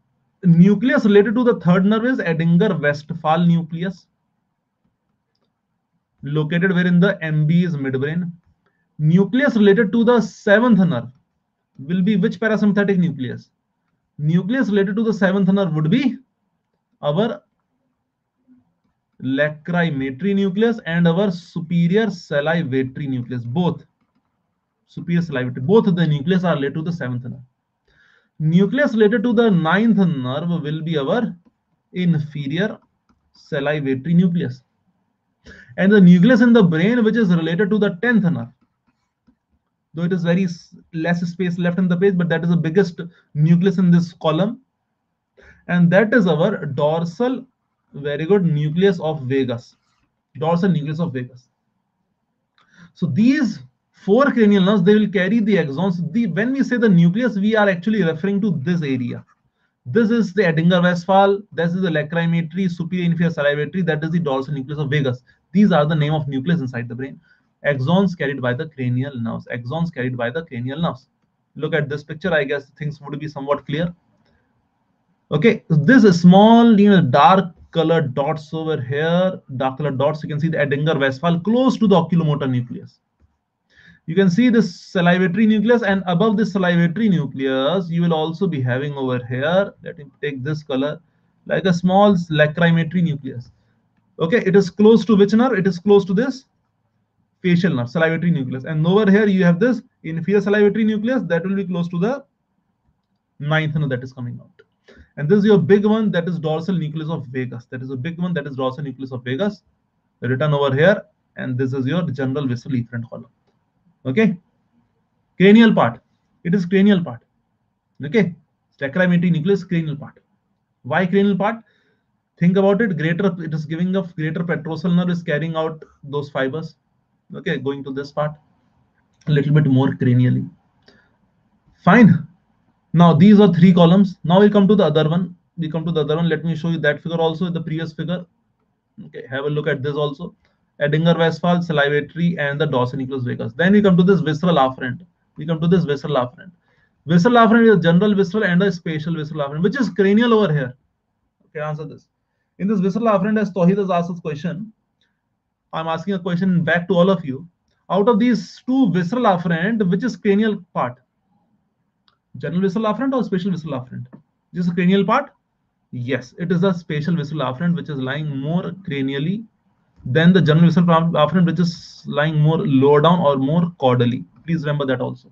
nucleus related to the third nerve is Edinger-Westphal nucleus, located wherein the MB is midbrain. Nucleus related to the 7th nerve will be which parasympathetic nucleus? Nucleus related to the 7th nerve would be our lacrymatory nucleus and our superior salivatory nucleus. Both superior salivatory, both of the nucleus are related to the 7th nerve. Nucleus related to the 9th nerve will be our inferior salivatory nucleus. And the nucleus in the brain which is related to the 10th nerve, though it is very less space left in the page, but that is the biggest nucleus in this column. And that is our dorsal, very good, nucleus of vagus. Dorsal nucleus of vagus. So these 4 cranial nerves, they will carry the axons. When we say the nucleus, we are actually referring to this area. This is the Edinger-Westphal, this is the lacrymatory, superior inferior salivatory, that is the dorsal nucleus of vagus. These are the name of nucleus inside the brain. Axons carried by the cranial nerves. Axons carried by the cranial nerves. Look at this picture, I guess things would be somewhat clear. Okay, this is small, you know, dark colored dots over here, dark colored dots, you can see the Edinger-Westphal close to the oculomotor nucleus. You can see this salivatory nucleus, and above this salivatory nucleus, you will also be having over here, let me take this color, like a small lacrymatory nucleus. Okay, it is close to which nerve? It is close to this facial nerve, salivatory nucleus. And over here, you have this inferior salivatory nucleus that will be close to the 9th nerve that is coming out. And this is your big one, that is dorsal nucleus of vagus. That is a big one, that is dorsal nucleus of vagus, written over here. And this is your general visceral efferent column. Okay, cranial part. It is cranial part. Okay, lacrymatory nucleus, cranial part. Why cranial part? Think about it. Greater, it is giving off greater petrosal nerve is carrying out those fibers. Okay, going to this part, a little bit more cranially. Fine. Now these are 3 columns. Now we come to the other one. Let me show you that figure also. The previous figure. Okay, have a look at this also. Edinger-Westphal, salivatory, and the dorsal nucleus vagus. Then we come to this visceral afferent. Visceral afferent is general visceral and a spatial visceral afferent, which is cranial over here. Okay, answer this. In this visceral afferent, as Tawheed has asked this question, I'm asking a question back to all of you. Out of these two visceral afferent, which is cranial part? General visceral afferent or spatial visceral afferent? This is cranial part. Yes, it is the spatial visceral afferent, which is lying more cranially than the general visceral afferent, which is lying more lower down or more caudally. Please remember that also.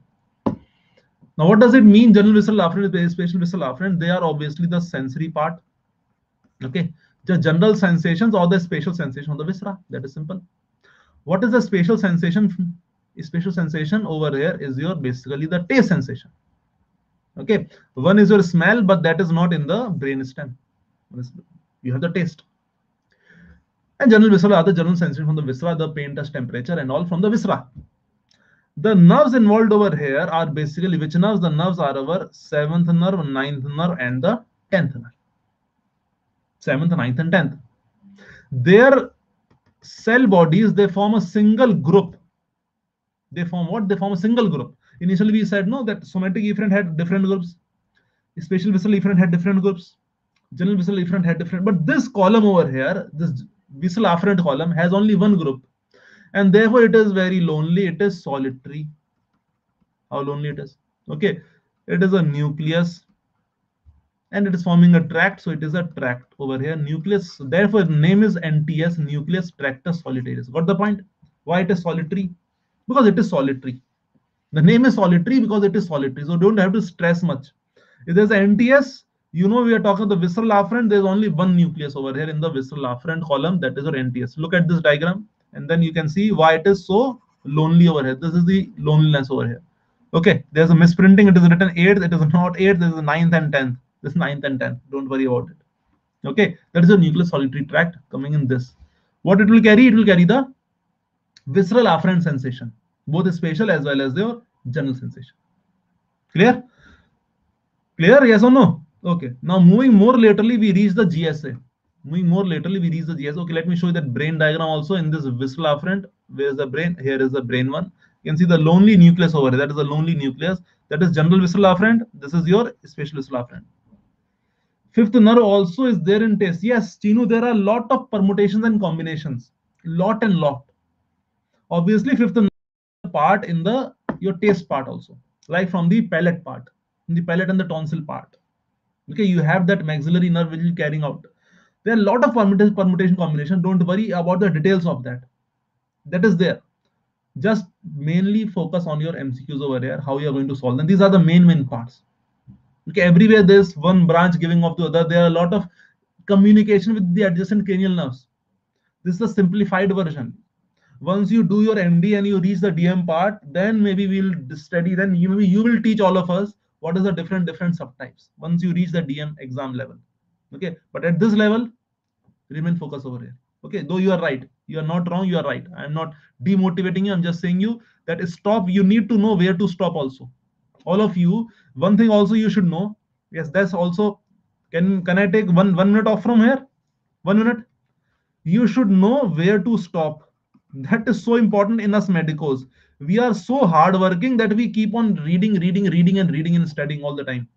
Now, what does it mean, general visceral afferent and spatial visceral afferent? They are obviously the sensory part. Okay, the general sensations or the spatial sensation of the viscera. That is simple. What is the spatial sensation? Spatial sensation over here is your basically the taste sensation. Okay, one is your smell, but that is not in the brain stem. You have the taste. And general viscera are the general sensation from the viscera, the pain, touch, temperature, and all from the viscera. The nerves involved over here are basically which nerves? The nerves are our 7th nerve, 9th nerve, and the 10th nerve. 7th, 9th, and 10th. Their cell bodies, they form a single group. They form what? They form a single group. Initially, we said no that somatic efferent had different groups, spatial visceral efferent had different groups, general visceral efferent had different. But this column over here, this visceral afferent column has only one group, and therefore it is very lonely. It is solitary. How lonely it is? Okay, it is a nucleus, and it is forming a tract. So it is a tract over here. Nucleus. Therefore, its name is NTS, nucleus tractus solitarius. Got the point? Why it is solitary? Because it is solitary. The name is solitary because it is solitary, so don't have to stress much. If there's an NTS, you know we are talking the visceral afferent. There's only one nucleus over here in the visceral afferent column, that is your NTS. Look at this diagram, and then you can see why it is so lonely over here. This is the loneliness over here. Okay, there's a misprinting. It is written 8th. It is not 8th. This is 9th and 10th. This is 9th and 10th. Don't worry about it. Okay, that is a nucleus solitary tract coming in this. What it will carry? It will carry the visceral afferent sensation, both spatial as well as your general sensation. Clear? Yes or no? Okay. Now moving more laterally, we reach the GSA. Okay, let me show you that brain diagram also in this visceral afferent. Where is the brain? Here is the brain one. You can see the lonely nucleus over here. That is the lonely nucleus. That is general visceral afferent. This is your spatial visceral afferent. 5th nerve also is there in taste. Yes, Chino, there are a lot of permutations and combinations. Lot. Obviously, 5th nerve part in the your taste part also, like from the palate part, in the palate and the tonsil part. Okay, you have that maxillary nerve which is carrying out. There are a lot of permutation combination. Don't worry about the details of that. That is there. Just mainly focus on your MCQs over here, how you are going to solve them. These are the main parts. Okay, everywhere there is one branch giving off to other. There are a lot of communication with the adjacent cranial nerves. This is the simplified version. Once you do your MD and you reach the DM part, then maybe we'll study, then you will teach all of us what is the different subtypes once you reach the DM exam level. Okay, but at this level, remain focused over here. Okay, though you are right, you are not wrong, you are right. I'm not demotivating you, I'm just saying you that stop, you need to know where to stop also. All of you, one thing also you should know, yes, that's also, can I take one minute off from here? 1 minute? You should know where to stop. That is so important in us medicos. We are so hardworking that we keep on reading and studying all the time.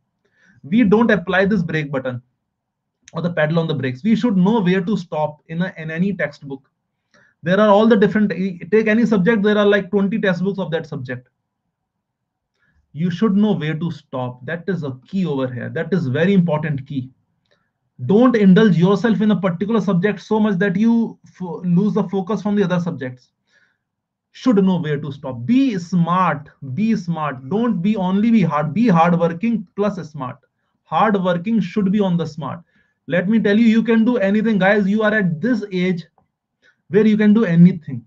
We don't apply this brake button or the pedal on the brakes. We should know where to stop in any textbook. There are all the different, take any subject, there are like 20 textbooks of that subject. You should know where to stop. That is a key over here. That is very important key. Don't indulge yourself in a particular subject so much that you lose the focus from the other subjects. Should know where to stop. Be smart. Be smart. Don't be only be hard. Be hardworking plus smart. Hardworking should be on the smart. Let me tell you, you can do anything, guys. You are at this age where you can do anything.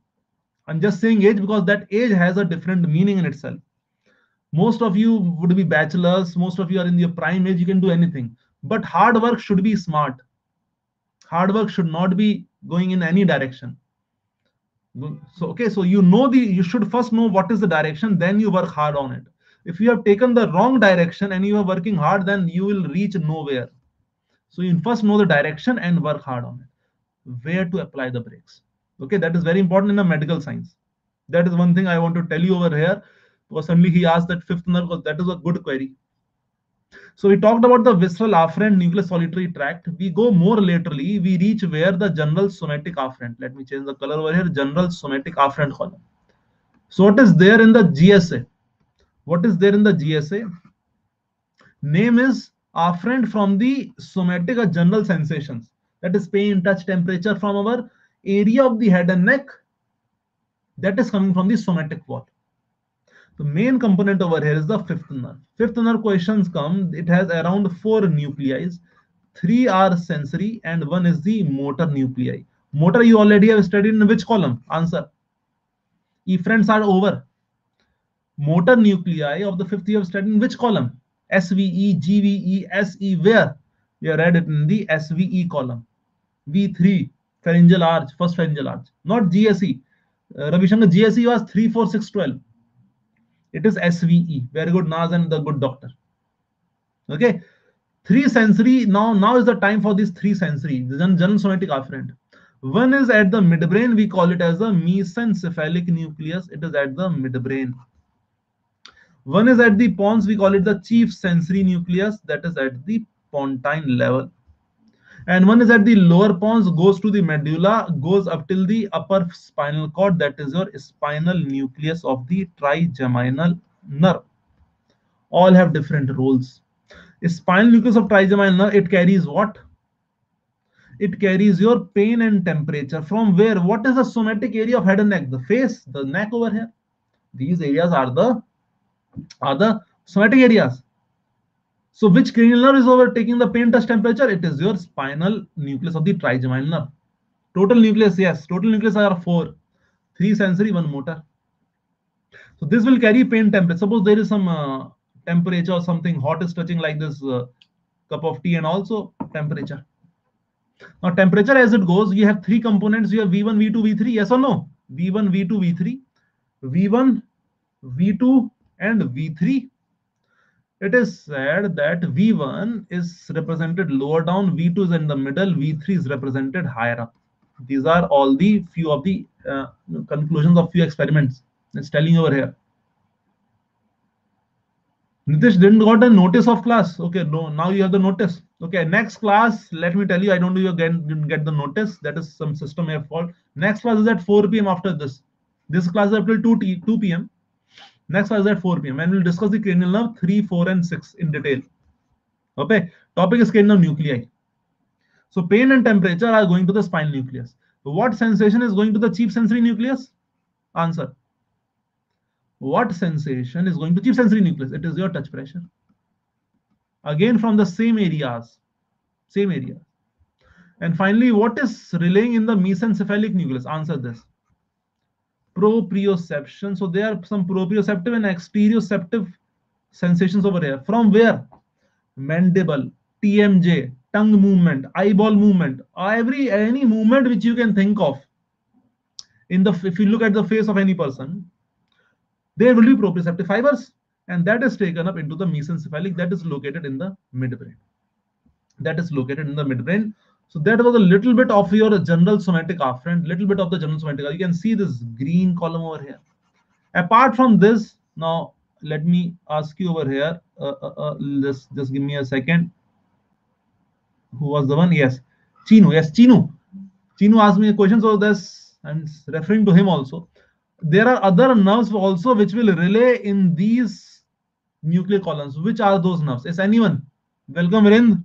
I'm just saying age because that age has a different meaning in itself. Most of you would be bachelors. Most of you are in your prime age. You can do anything. But hard work should be smart. Hard work should not be going in any direction. So, okay, so you should first know what is the direction, then you work hard on it. If you have taken the wrong direction and you are working hard, then you will reach nowhere. So you first know the direction and work hard on it. Where to apply the brakes. Okay, that is very important in the medical science. That is one thing I want to tell you over here. Because suddenly he asked that 5th nerve, because that is a good query. So we talked about the visceral afferent nucleus solitary tract. We go more laterally, we reach where the general somatic afferent, let me change the color over here, general somatic afferent column. So what is there in the GSA? What is there in the GSA? Name is afferent from the somatic or general sensations, that is pain, touch, temperature, from our area of the head and neck, that is coming from the somatic wall. The main component over here is the fifth nerve. Fifth nerve questions come, it has around 4 nuclei, 3 are sensory and 1 is the motor nuclei. Motor you already have studied in which column? Answer. Efferents are over. Motor nuclei of the fifth you have studied in which column? SVE, GVE, SE, where? We have read it in the SVE column. V3, pharyngeal arch, first pharyngeal arch, not GSE. Ravi Shankar, GSE was 3, 4, 6, 12. It is SVE. Very good, Nas and the good doctor. Okay. 3 sensory. Now is the time for these 3 sensory. The general somatic afferent. 1 is at the midbrain. We call it as the mesencephalic nucleus. It is at the midbrain. 1 is at the pons. We call it the chief sensory nucleus. That is at the pontine level. And 1 is at the lower pons. Goes to the medulla. Goes up till the upper spinal cord. That is your spinal nucleus of the trigeminal nerve. All have different roles. A spinal nucleus of trigeminal nerve, it carries what? It carries your pain and temperature. From where? What is the somatic area of head and neck? The face, the neck over here. These areas are the somatic areas. So which cranial nerve is overtaking the pain, touch, temperature? It is your spinal nucleus of the trigeminal nerve. Total nucleus, yes. Total nucleus are 4. 3 sensory, 1 motor. So this will carry pain, temperature. Suppose there is some temperature or something hot is touching like this cup of tea and also temperature. Now temperature as it goes, you have 3 components. You have V1, V2, V3. Yes or no? V1, V2, V3. V1, V2 and V3. It is said that V1 is represented lower down, V2 is in the middle, V3 is represented higher up. These are all the few of the conclusions of few experiments. It's telling over here. Nitish didn't got a notice of class. Okay, no, now you have the notice. Okay, next class, let me tell you, I don't know you again didn't get the notice. That is some system at fault. Next class is at 4 PM after this. This class is up till 2 PM. Next class is at 4 PM and we'll discuss the cranial nerve 3, 4 and 6 in detail. Okay, topic is cranial nuclei. So pain and temperature are going to the spinal nucleus. What sensation is going to the chief sensory nucleus? Answer. What sensation is going to chief sensory nucleus? It is your touch pressure. Again from the same areas. Same area. And finally, what is relaying in the mesencephalic nucleus? Answer this. Proprioception. So there are some proprioceptive and exteroceptive sensations over here. From where? Mandible, TMJ, tongue movement, eyeball movement, any movement which you can think of. If you look at the face of any person, there will be proprioceptive fibers, and that is taken up into the mesencephalic, that is located in the midbrain. So that was a little bit of your general somatic afferent, little bit of the general somatic. You can see this green column over here. Apart from this, now let me ask you over here. Just give me a second. Who was the one? Yes, Chino. Yes, Chino. Chino asked me a question. So this, I'm referring to him also. There are other nerves also which will relay in these nuclear columns. Which are those nerves? Is anyone? Welcome, Viren.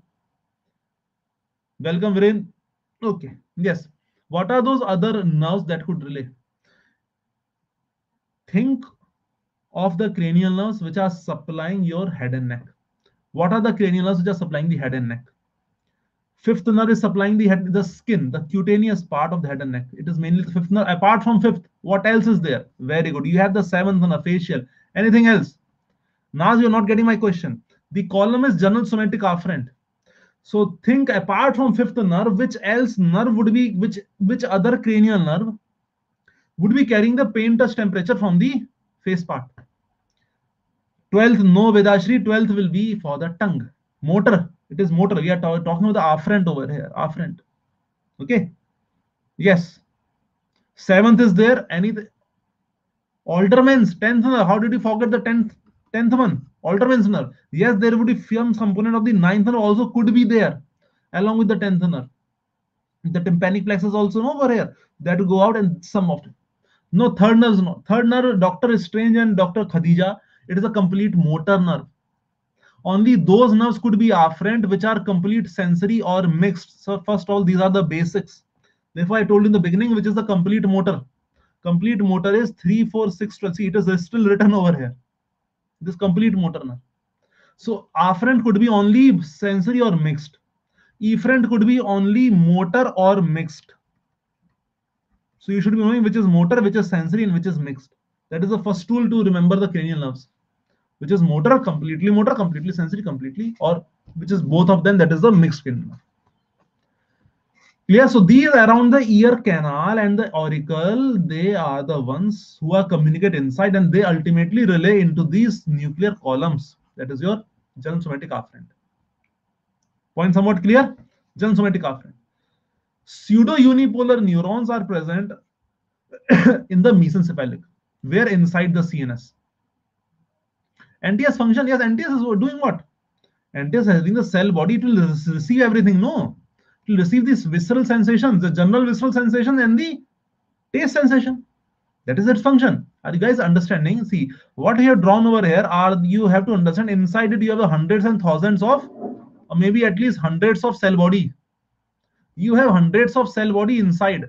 Welcome, Viren. Okay. Yes. What are those other nerves that could relay? Think of the cranial nerves which are supplying your head and neck. What are the cranial nerves which are supplying the head and neck? Fifth nerve is supplying the head, the skin, the cutaneous part of the head and neck. It is mainly the fifth nerve. Apart from fifth, what else is there? Very good. You have the seventh nerve, facial. Anything else? Naz, you are not getting my question. The column is general somatic afferent. So think apart from fifth nerve, which else nerve would be, which other cranial nerve would be carrying the pain, touch, temperature from the face part? 12th, no, Vedashri, 12th will be for the tongue. Motor, it is motor. We are talking about the afferent over here, afferent. Okay. Yes. 7th is there. Any Alderman's, 10th, how did you forget the 10th one? Alterventioner, yes, there would be some component of the ninth nerve also could be there along with the 10th nerve. The tympanic plexus also over here, that will go out and some of it. No, third nerve is not. Third nerve, Dr. Strange and Dr. Khadija, it is a complete motor nerve. Only those nerves could be afferent which are complete sensory or mixed. So first of all, these are the basics. Therefore, I told you in the beginning, which is the complete motor. Complete motor is 3, 4, 6, 12. See, it is still written over here. This complete motor nerve. So afferent could be only sensory or mixed. Efferent could be only motor or mixed. So you should be knowing which is motor, which is sensory, and which is mixed. That is the first tool to remember the cranial nerves, which is motor, completely sensory, completely, or which is both of them, that is the mixed cranial nerve. Clear? So these around the ear canal and the auricle, they are the ones who are communicate inside, and they ultimately relay into these nuclear columns. That is your general somatic afferent. Point somewhat clear? General somatic afferent. Pseudo-unipolar neurons are present in the mesencephalic, where inside the CNS. NTS function, yes, NTS is doing what? NTS having the cell body, it will receive everything, no? It will receive these visceral sensations, the general visceral sensation and the taste sensation. That is its function. Are you guys understanding? See, what you have drawn over here are, you have to understand, inside it you have hundreds and thousands of, or maybe at least hundreds of cell body. You have hundreds of cell body inside,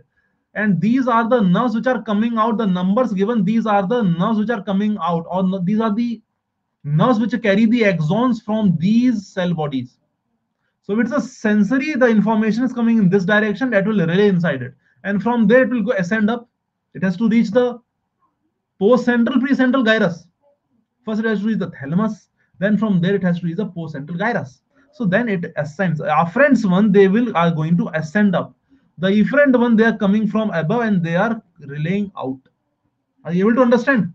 and these are the nerves which are coming out. The numbers given, these are the nerves which are coming out, or these are the nerves which carry the axons from these cell bodies. So if it's a sensory, the information is coming in this direction, that will relay inside it, and from there it will go ascend up. It has to reach the postcentral precentral gyrus. First it has to reach the thalamus, then from there it has to reach the postcentral gyrus. So then it ascends. Afferent one, they will are going to ascend up. The efferent one, they are coming from above and they are relaying out. Are you able to understand?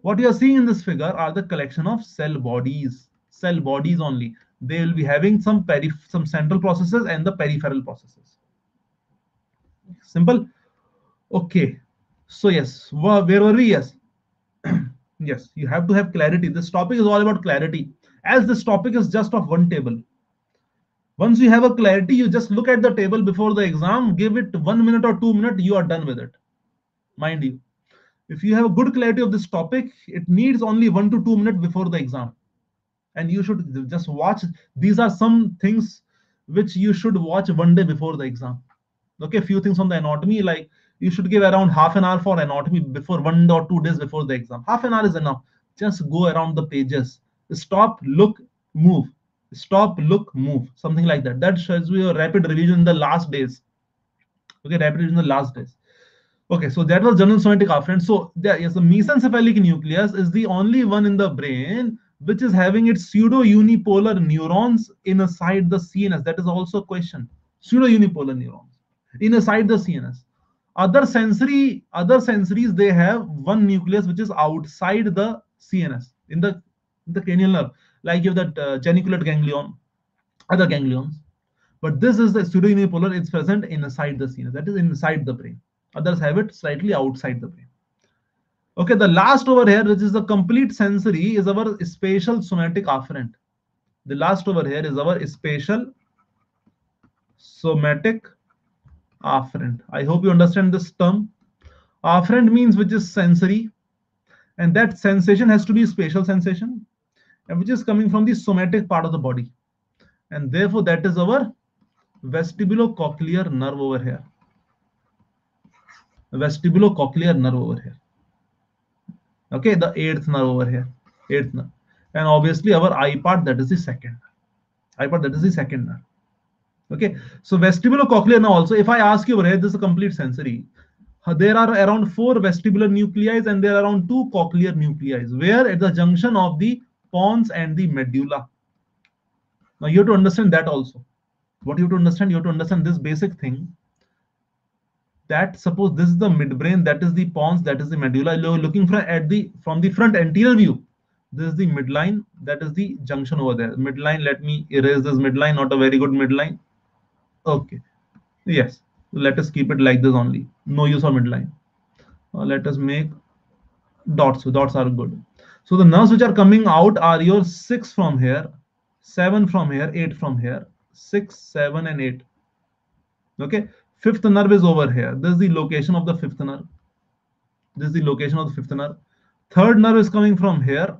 What you are seeing in this figure are the collection of cell bodies only. They will be having some central processes and the peripheral processes. Simple. Okay. So yes, where were we? Yes. Yes, you have to have clarity. This topic is all about clarity. As this topic is just of one table. Once you have a clarity, you just look at the table before the exam, give it 1 minute or 2 minutes, you are done with it. Mind you, if you have a good clarity of this topic, it needs only 1 to 2 minutes before the exam. And you should just watch. These are some things which you should watch one day before the exam. Okay, a few things on the anatomy, like you should give around half an hour for anatomy before 1 or 2 days before the exam. Half an hour is enough. Just go around the pages. Stop, look, move. Stop, look, move. Something like that. That shows you a rapid revision in the last days. Okay, rapid revision in the last days. Okay, so that was general somatic afferent. So there is the mesencephalic nucleus is the only one in the brain which is having its pseudo-unipolar neurons inside the CNS. That is also a question. Pseudo-unipolar neurons inside the CNS. Other sensories, they have one nucleus which is outside the CNS in the cranial nerve, like you have that geniculate ganglion, other ganglions, but this is the pseudo-unipolar. It's present inside the CNS, that is inside the brain. Others have it slightly outside the brain. Okay, the last over here, which is the complete sensory, is our spatial somatic afferent. The last over here is our spatial somatic afferent. I hope you understand this term. Afferent means which is sensory, and that sensation has to be spatial sensation, and which is coming from the somatic part of the body, and therefore that is our vestibulocochlear nerve over here. Vestibulocochlear nerve over here. Okay, the 8th nerve over here, 8th nerve, and obviously our eye part, that is the 2nd. Eye part, that is the 2nd nerve. Okay, so vestibulocochlear nerve also. If I ask you over here, this is a complete sensory. There are around 4 vestibular nuclei and there are around 2 cochlear nuclei, where at the junction of the pons and the medulla. Now you have to understand that also. What you have to understand? You have to understand this basic thing. That suppose this is the midbrain, that is the pons, that is the medulla. You are looking from the front anterior view. This is the midline, that is the junction over there. Midline, let me erase this midline, not a very good midline. Okay. Yes. Let us keep it like this only. No use of midline. Let us make dots. Dots are good. So the nerves which are coming out are your 6 from here, 7 from here, 8 from here, 6, 7 and 8. Okay, 5th nerve is over here. This is the location of the 5th nerve. This is the location of the 5th nerve. 3rd nerve is coming from here,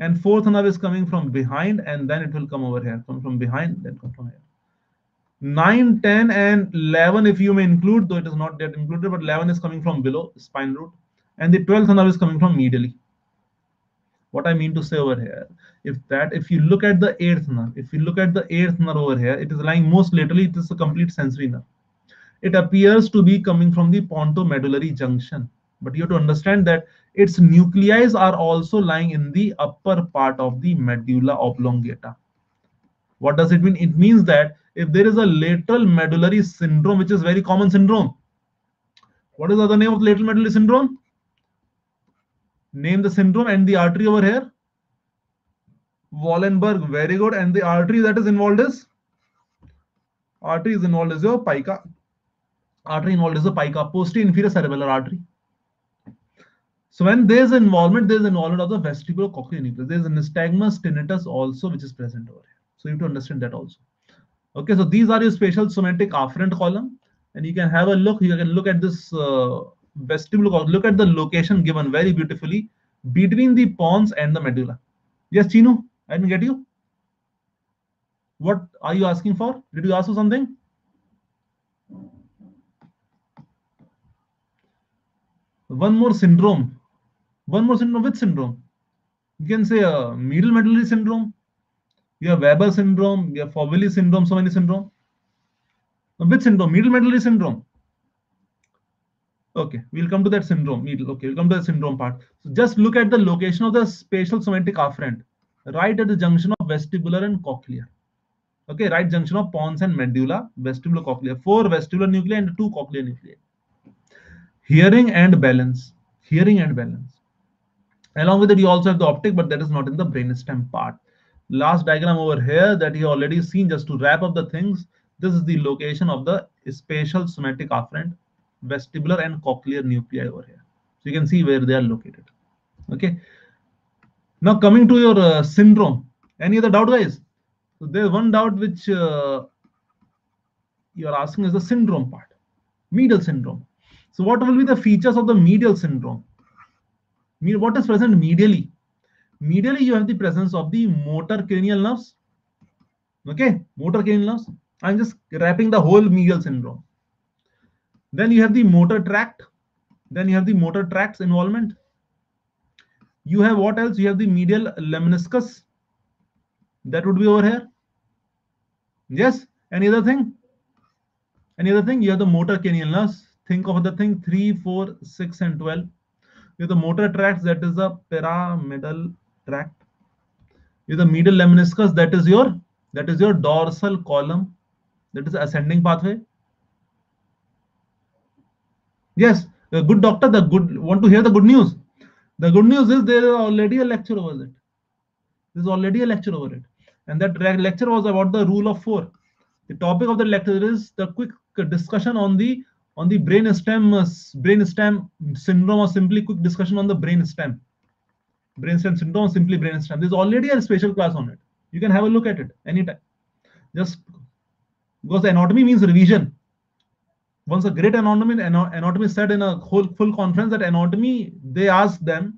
and 4th nerve is coming from behind, and then it will come over here. Come from behind, then come from here. 9, 10 and 11 if you may include, though it is not yet included, but 11 is coming from below, spine root, and the 12th nerve is coming from medially. What I mean to say over here, if you look at the 8th nerve, if you look at the 8th nerve over here, it is lying most laterally, it is a complete sensory nerve. It appears to be coming from the pontomedullary junction, but you have to understand that its nuclei are also lying in the upper part of the medulla oblongata. What does it mean? It means that if there is a lateral medullary syndrome, which is very common syndrome. What is the other name of lateral medullary syndrome? Name the syndrome and the artery over here. Wallenberg, very good. And the artery that is involved is? Artery is involved is your PICA. Artery involved is the PICA, posterior inferior cerebellar artery. So when there is involvement of the vestibulocochlear nucleus. There is a nystagmus tinnitus also which is present over here. So you have to understand that also. Okay, so these are your spatial somatic afferent column, and you can have a look. You can look at this vestibular. Look at the location given very beautifully between the pons and the medulla. Yes, Chino, I didn't get you. What are you asking for? Did you ask for something? One more syndrome. One more syndrome. Which syndrome? You can say medial medullary syndrome. You have Weber syndrome, you have Fowley syndrome, so many syndrome. Now, which syndrome? Medial medullary syndrome. Okay, we'll come to that syndrome. Okay, we'll come to the syndrome part. So just look at the location of the spatial somatic afferent, right at the junction of vestibular and cochlear. Okay, right junction of pons and medulla, vestibulocochlear, 4 vestibular nuclei and 2 cochlear nuclei. Hearing and balance. Hearing and balance. Along with it, you also have the optic, but that is not in the brainstem part. Last diagram over here that you already seen, just to wrap up the things, this is the location of the spatial somatic afferent, vestibular and cochlear nuclei over here. So you can see where they are located. Okay. Now coming to your syndrome. Any other doubt, guys? So there's one doubt which you are asking is the syndrome part, medial syndrome. So what will be the features of the medial syndrome? What is present medially? Medially, you have the presence of the motor cranial nerves. Okay, motor cranial nerves. I'm just wrapping the whole medial syndrome. Then you have the motor tract. Then you have the motor tracts involvement. You have what else? You have the medial lemniscus. That would be over here. Yes. Any other thing? Any other thing? You have the motor cranial nerves. Think of the thing 3, 4, 6, and 12. You have the motor tracts. That is the pyramidal tract. With the medial lemniscus, that is your dorsal column, that is ascending pathway. Yes, the good doctor, the good want to hear the good news. The good news is there is already a lecture over it. There's already a lecture over it, and that lecture was about the rule of 4. The topic of the lecture is the quick discussion on the brainstem syndrome, or simply quick discussion on the brainstem. Brainstem syndrome, simply brainstem. There's already a special class on it. You can have a look at it anytime. Just because the anatomy means revision. Once a great anatomy said in a whole full conference that anatomy, they asked the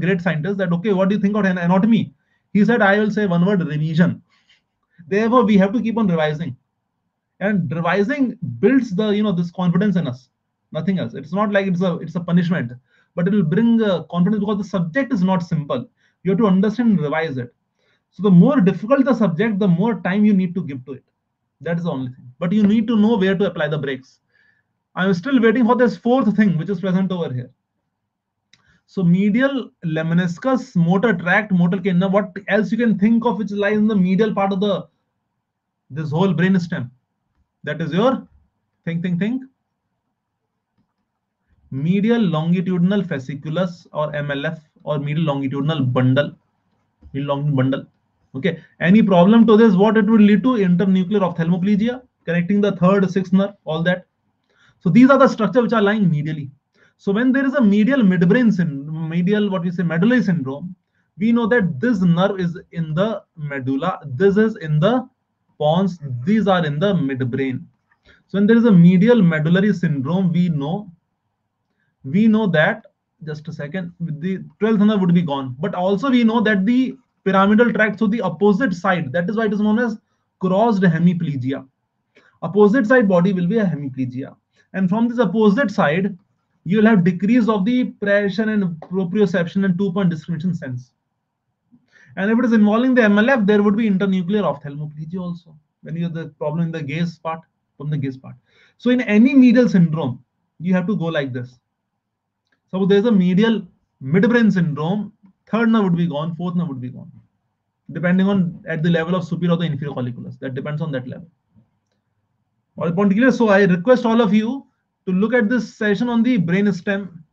great scientist that, okay, what do you think of anatomy? He said, I will say one word, revision. Therefore, we have to keep on revising. And revising builds the, this confidence in us, nothing else. It's not like it's a punishment, but it will bring confidence because the subject is not simple. You have to understand and revise it. So the more difficult the subject, the more time you need to give to it. That is the only thing. But you need to know where to apply the brakes. I am still waiting for this 4th thing, which is present over here. So medial lemniscus, motor tract, motor canal, what else you can think of which lies in the medial part of this whole brainstem? That is your think. Medial longitudinal fasciculus, or MLF, or medial longitudinal bundle. Okay. Any problem to this? What it will lead to? Internuclear ophthalmoplegia, connecting the 3rd, 6th nerve, all that. So these are the structures which are lying medially. So when there is a medial midbrain syndrome, medial medullary syndrome, we know that this nerve is in the medulla, this is in the pons, these are in the midbrain. So when there is a medial medullary syndrome, we know that, just a second, the 12th nerve would be gone, but also we know that the pyramidal tract, so the opposite side, that is why it is known as crossed hemiplegia. Opposite side body will be a hemiplegia, and from this opposite side you will have decrease of the precision and proprioception and 2-point discrimination sense. And if it is involving the MLF, there would be internuclear ophthalmoplegia also, when you have the problem in the gaze part, from the gaze part. So in any medial syndrome, you have to go like this. So there is a medial midbrain syndrome, 3rd nerve would be gone, 4th nerve would be gone, depending on at the level of superior or the inferior colliculus. That depends on that level. All point clear? So I request all of you to look at this session on the brain stem.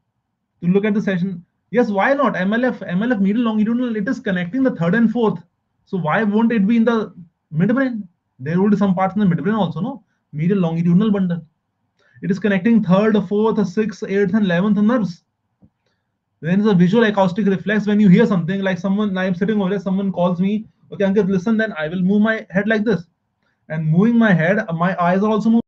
To look at the session, yes, why not? MLF medial longitudinal, it is connecting the 3rd and 4th. So why won't it be in the midbrain? There would be some parts in the midbrain also, no? Medial longitudinal bundle. It is connecting 3rd, 4th, 6th, 8th, and 11th nerves. Then is a visual acoustic reflex. When you hear something, like someone, I am sitting over there, someone calls me, okay, uncle, listen, then I will move my head like this. And moving my head, my eyes are also moving.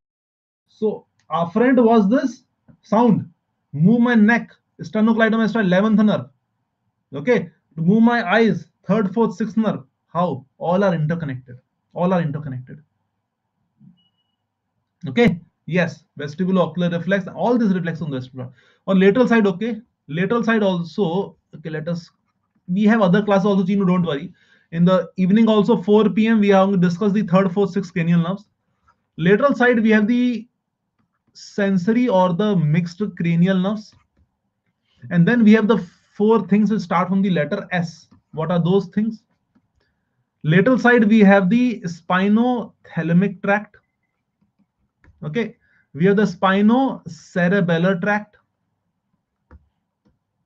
So our friend was this sound. Move my neck, sternocleidomastoid, 11th nerve. Okay, to move my eyes, 3rd, 4th, 6th nerve. How? All are interconnected. All are interconnected. Okay, yes, vestibulo-ocular reflex. All these reflex on the vestibular. On lateral side, okay, lateral side also. Okay, let us. We have other class also, Chino. Don't worry. In the evening also, 4 PM, we are going to discuss the 3rd, 4th, 6th cranial nerves. Lateral side, we have the sensory or the mixed cranial nerves, and then we have the 4 things which start from the letter S. What are those things? Lateral side, we have the spinothalamic tract. Okay, we have the spinocerebellar tract.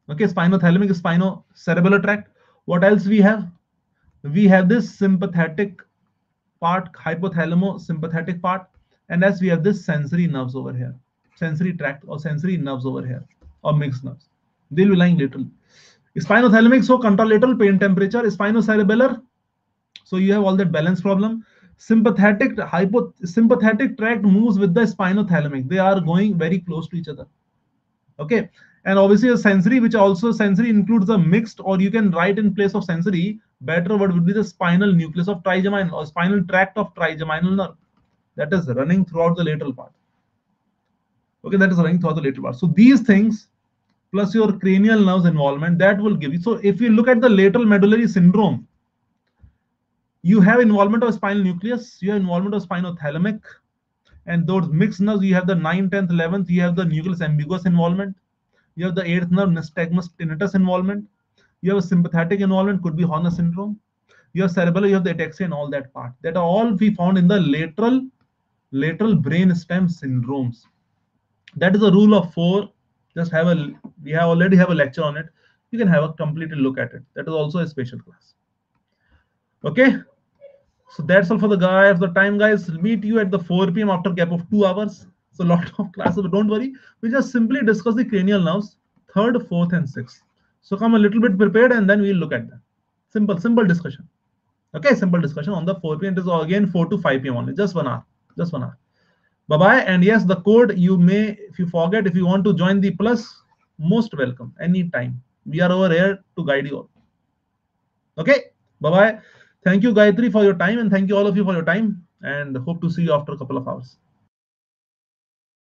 Okay, spinothalamic, spinocerebellar tract. What else we have? We have this sympathetic part, hypothalamo-sympathetic part, and as we have this sensory nerves over here, sensory tract or sensory nerves over here, or mixed nerves. They will be lying lateral. Spinothalamic, so contralateral, pain temperature. Spinocerebellar, so you have all that balance problem. Sympathetic, hyposympathetic tract moves with the spinothalamic. They are going very close to each other. Okay, and obviously a sensory, which also sensory includes the mixed, or you can write in place of sensory, better word would be the spinal nucleus of trigeminal or spinal tract of trigeminal nerve, that is running throughout the lateral part. Okay, that is running throughout the lateral part. So these things plus your cranial nerves involvement, that will give you. So if you look at the lateral medullary syndrome, you have involvement of spinal nucleus, you have involvement of spinothalamic, and those mixed nerves, you have the 9th, 10th, 11th, you have the nucleus ambiguous involvement, you have the 8th nerve, nystagmus tinnitus involvement, you have a sympathetic involvement, could be Horner syndrome, you have cerebellar, you have the ataxia and all that part. That are all we found in the lateral brain stem syndromes. That is a rule of 4. Just have a, we have already have a lecture on it. You can have a complete look at it. That is also a special class. Okay. So that's all for the guy of the time, guys. We'll meet you at the 4 PM after a gap of 2 hours. So a lot of classes, but don't worry. We just simply discuss the cranial nerves, 3rd, 4th, and 6th. So come a little bit prepared and then we'll look at that. Simple discussion. Okay, simple discussion on the 4 PM. It is again 4 to 5 PM only. Just 1 hour. Just 1 hour. Bye-bye. And yes, the code you may, if you forget, if you want to join the plus, most welcome. Anytime. We are over here to guide you all. Okay, bye-bye. Thank you, Gayatri, for your time, and thank you all of you for your time, and hope to see you after a couple of hours.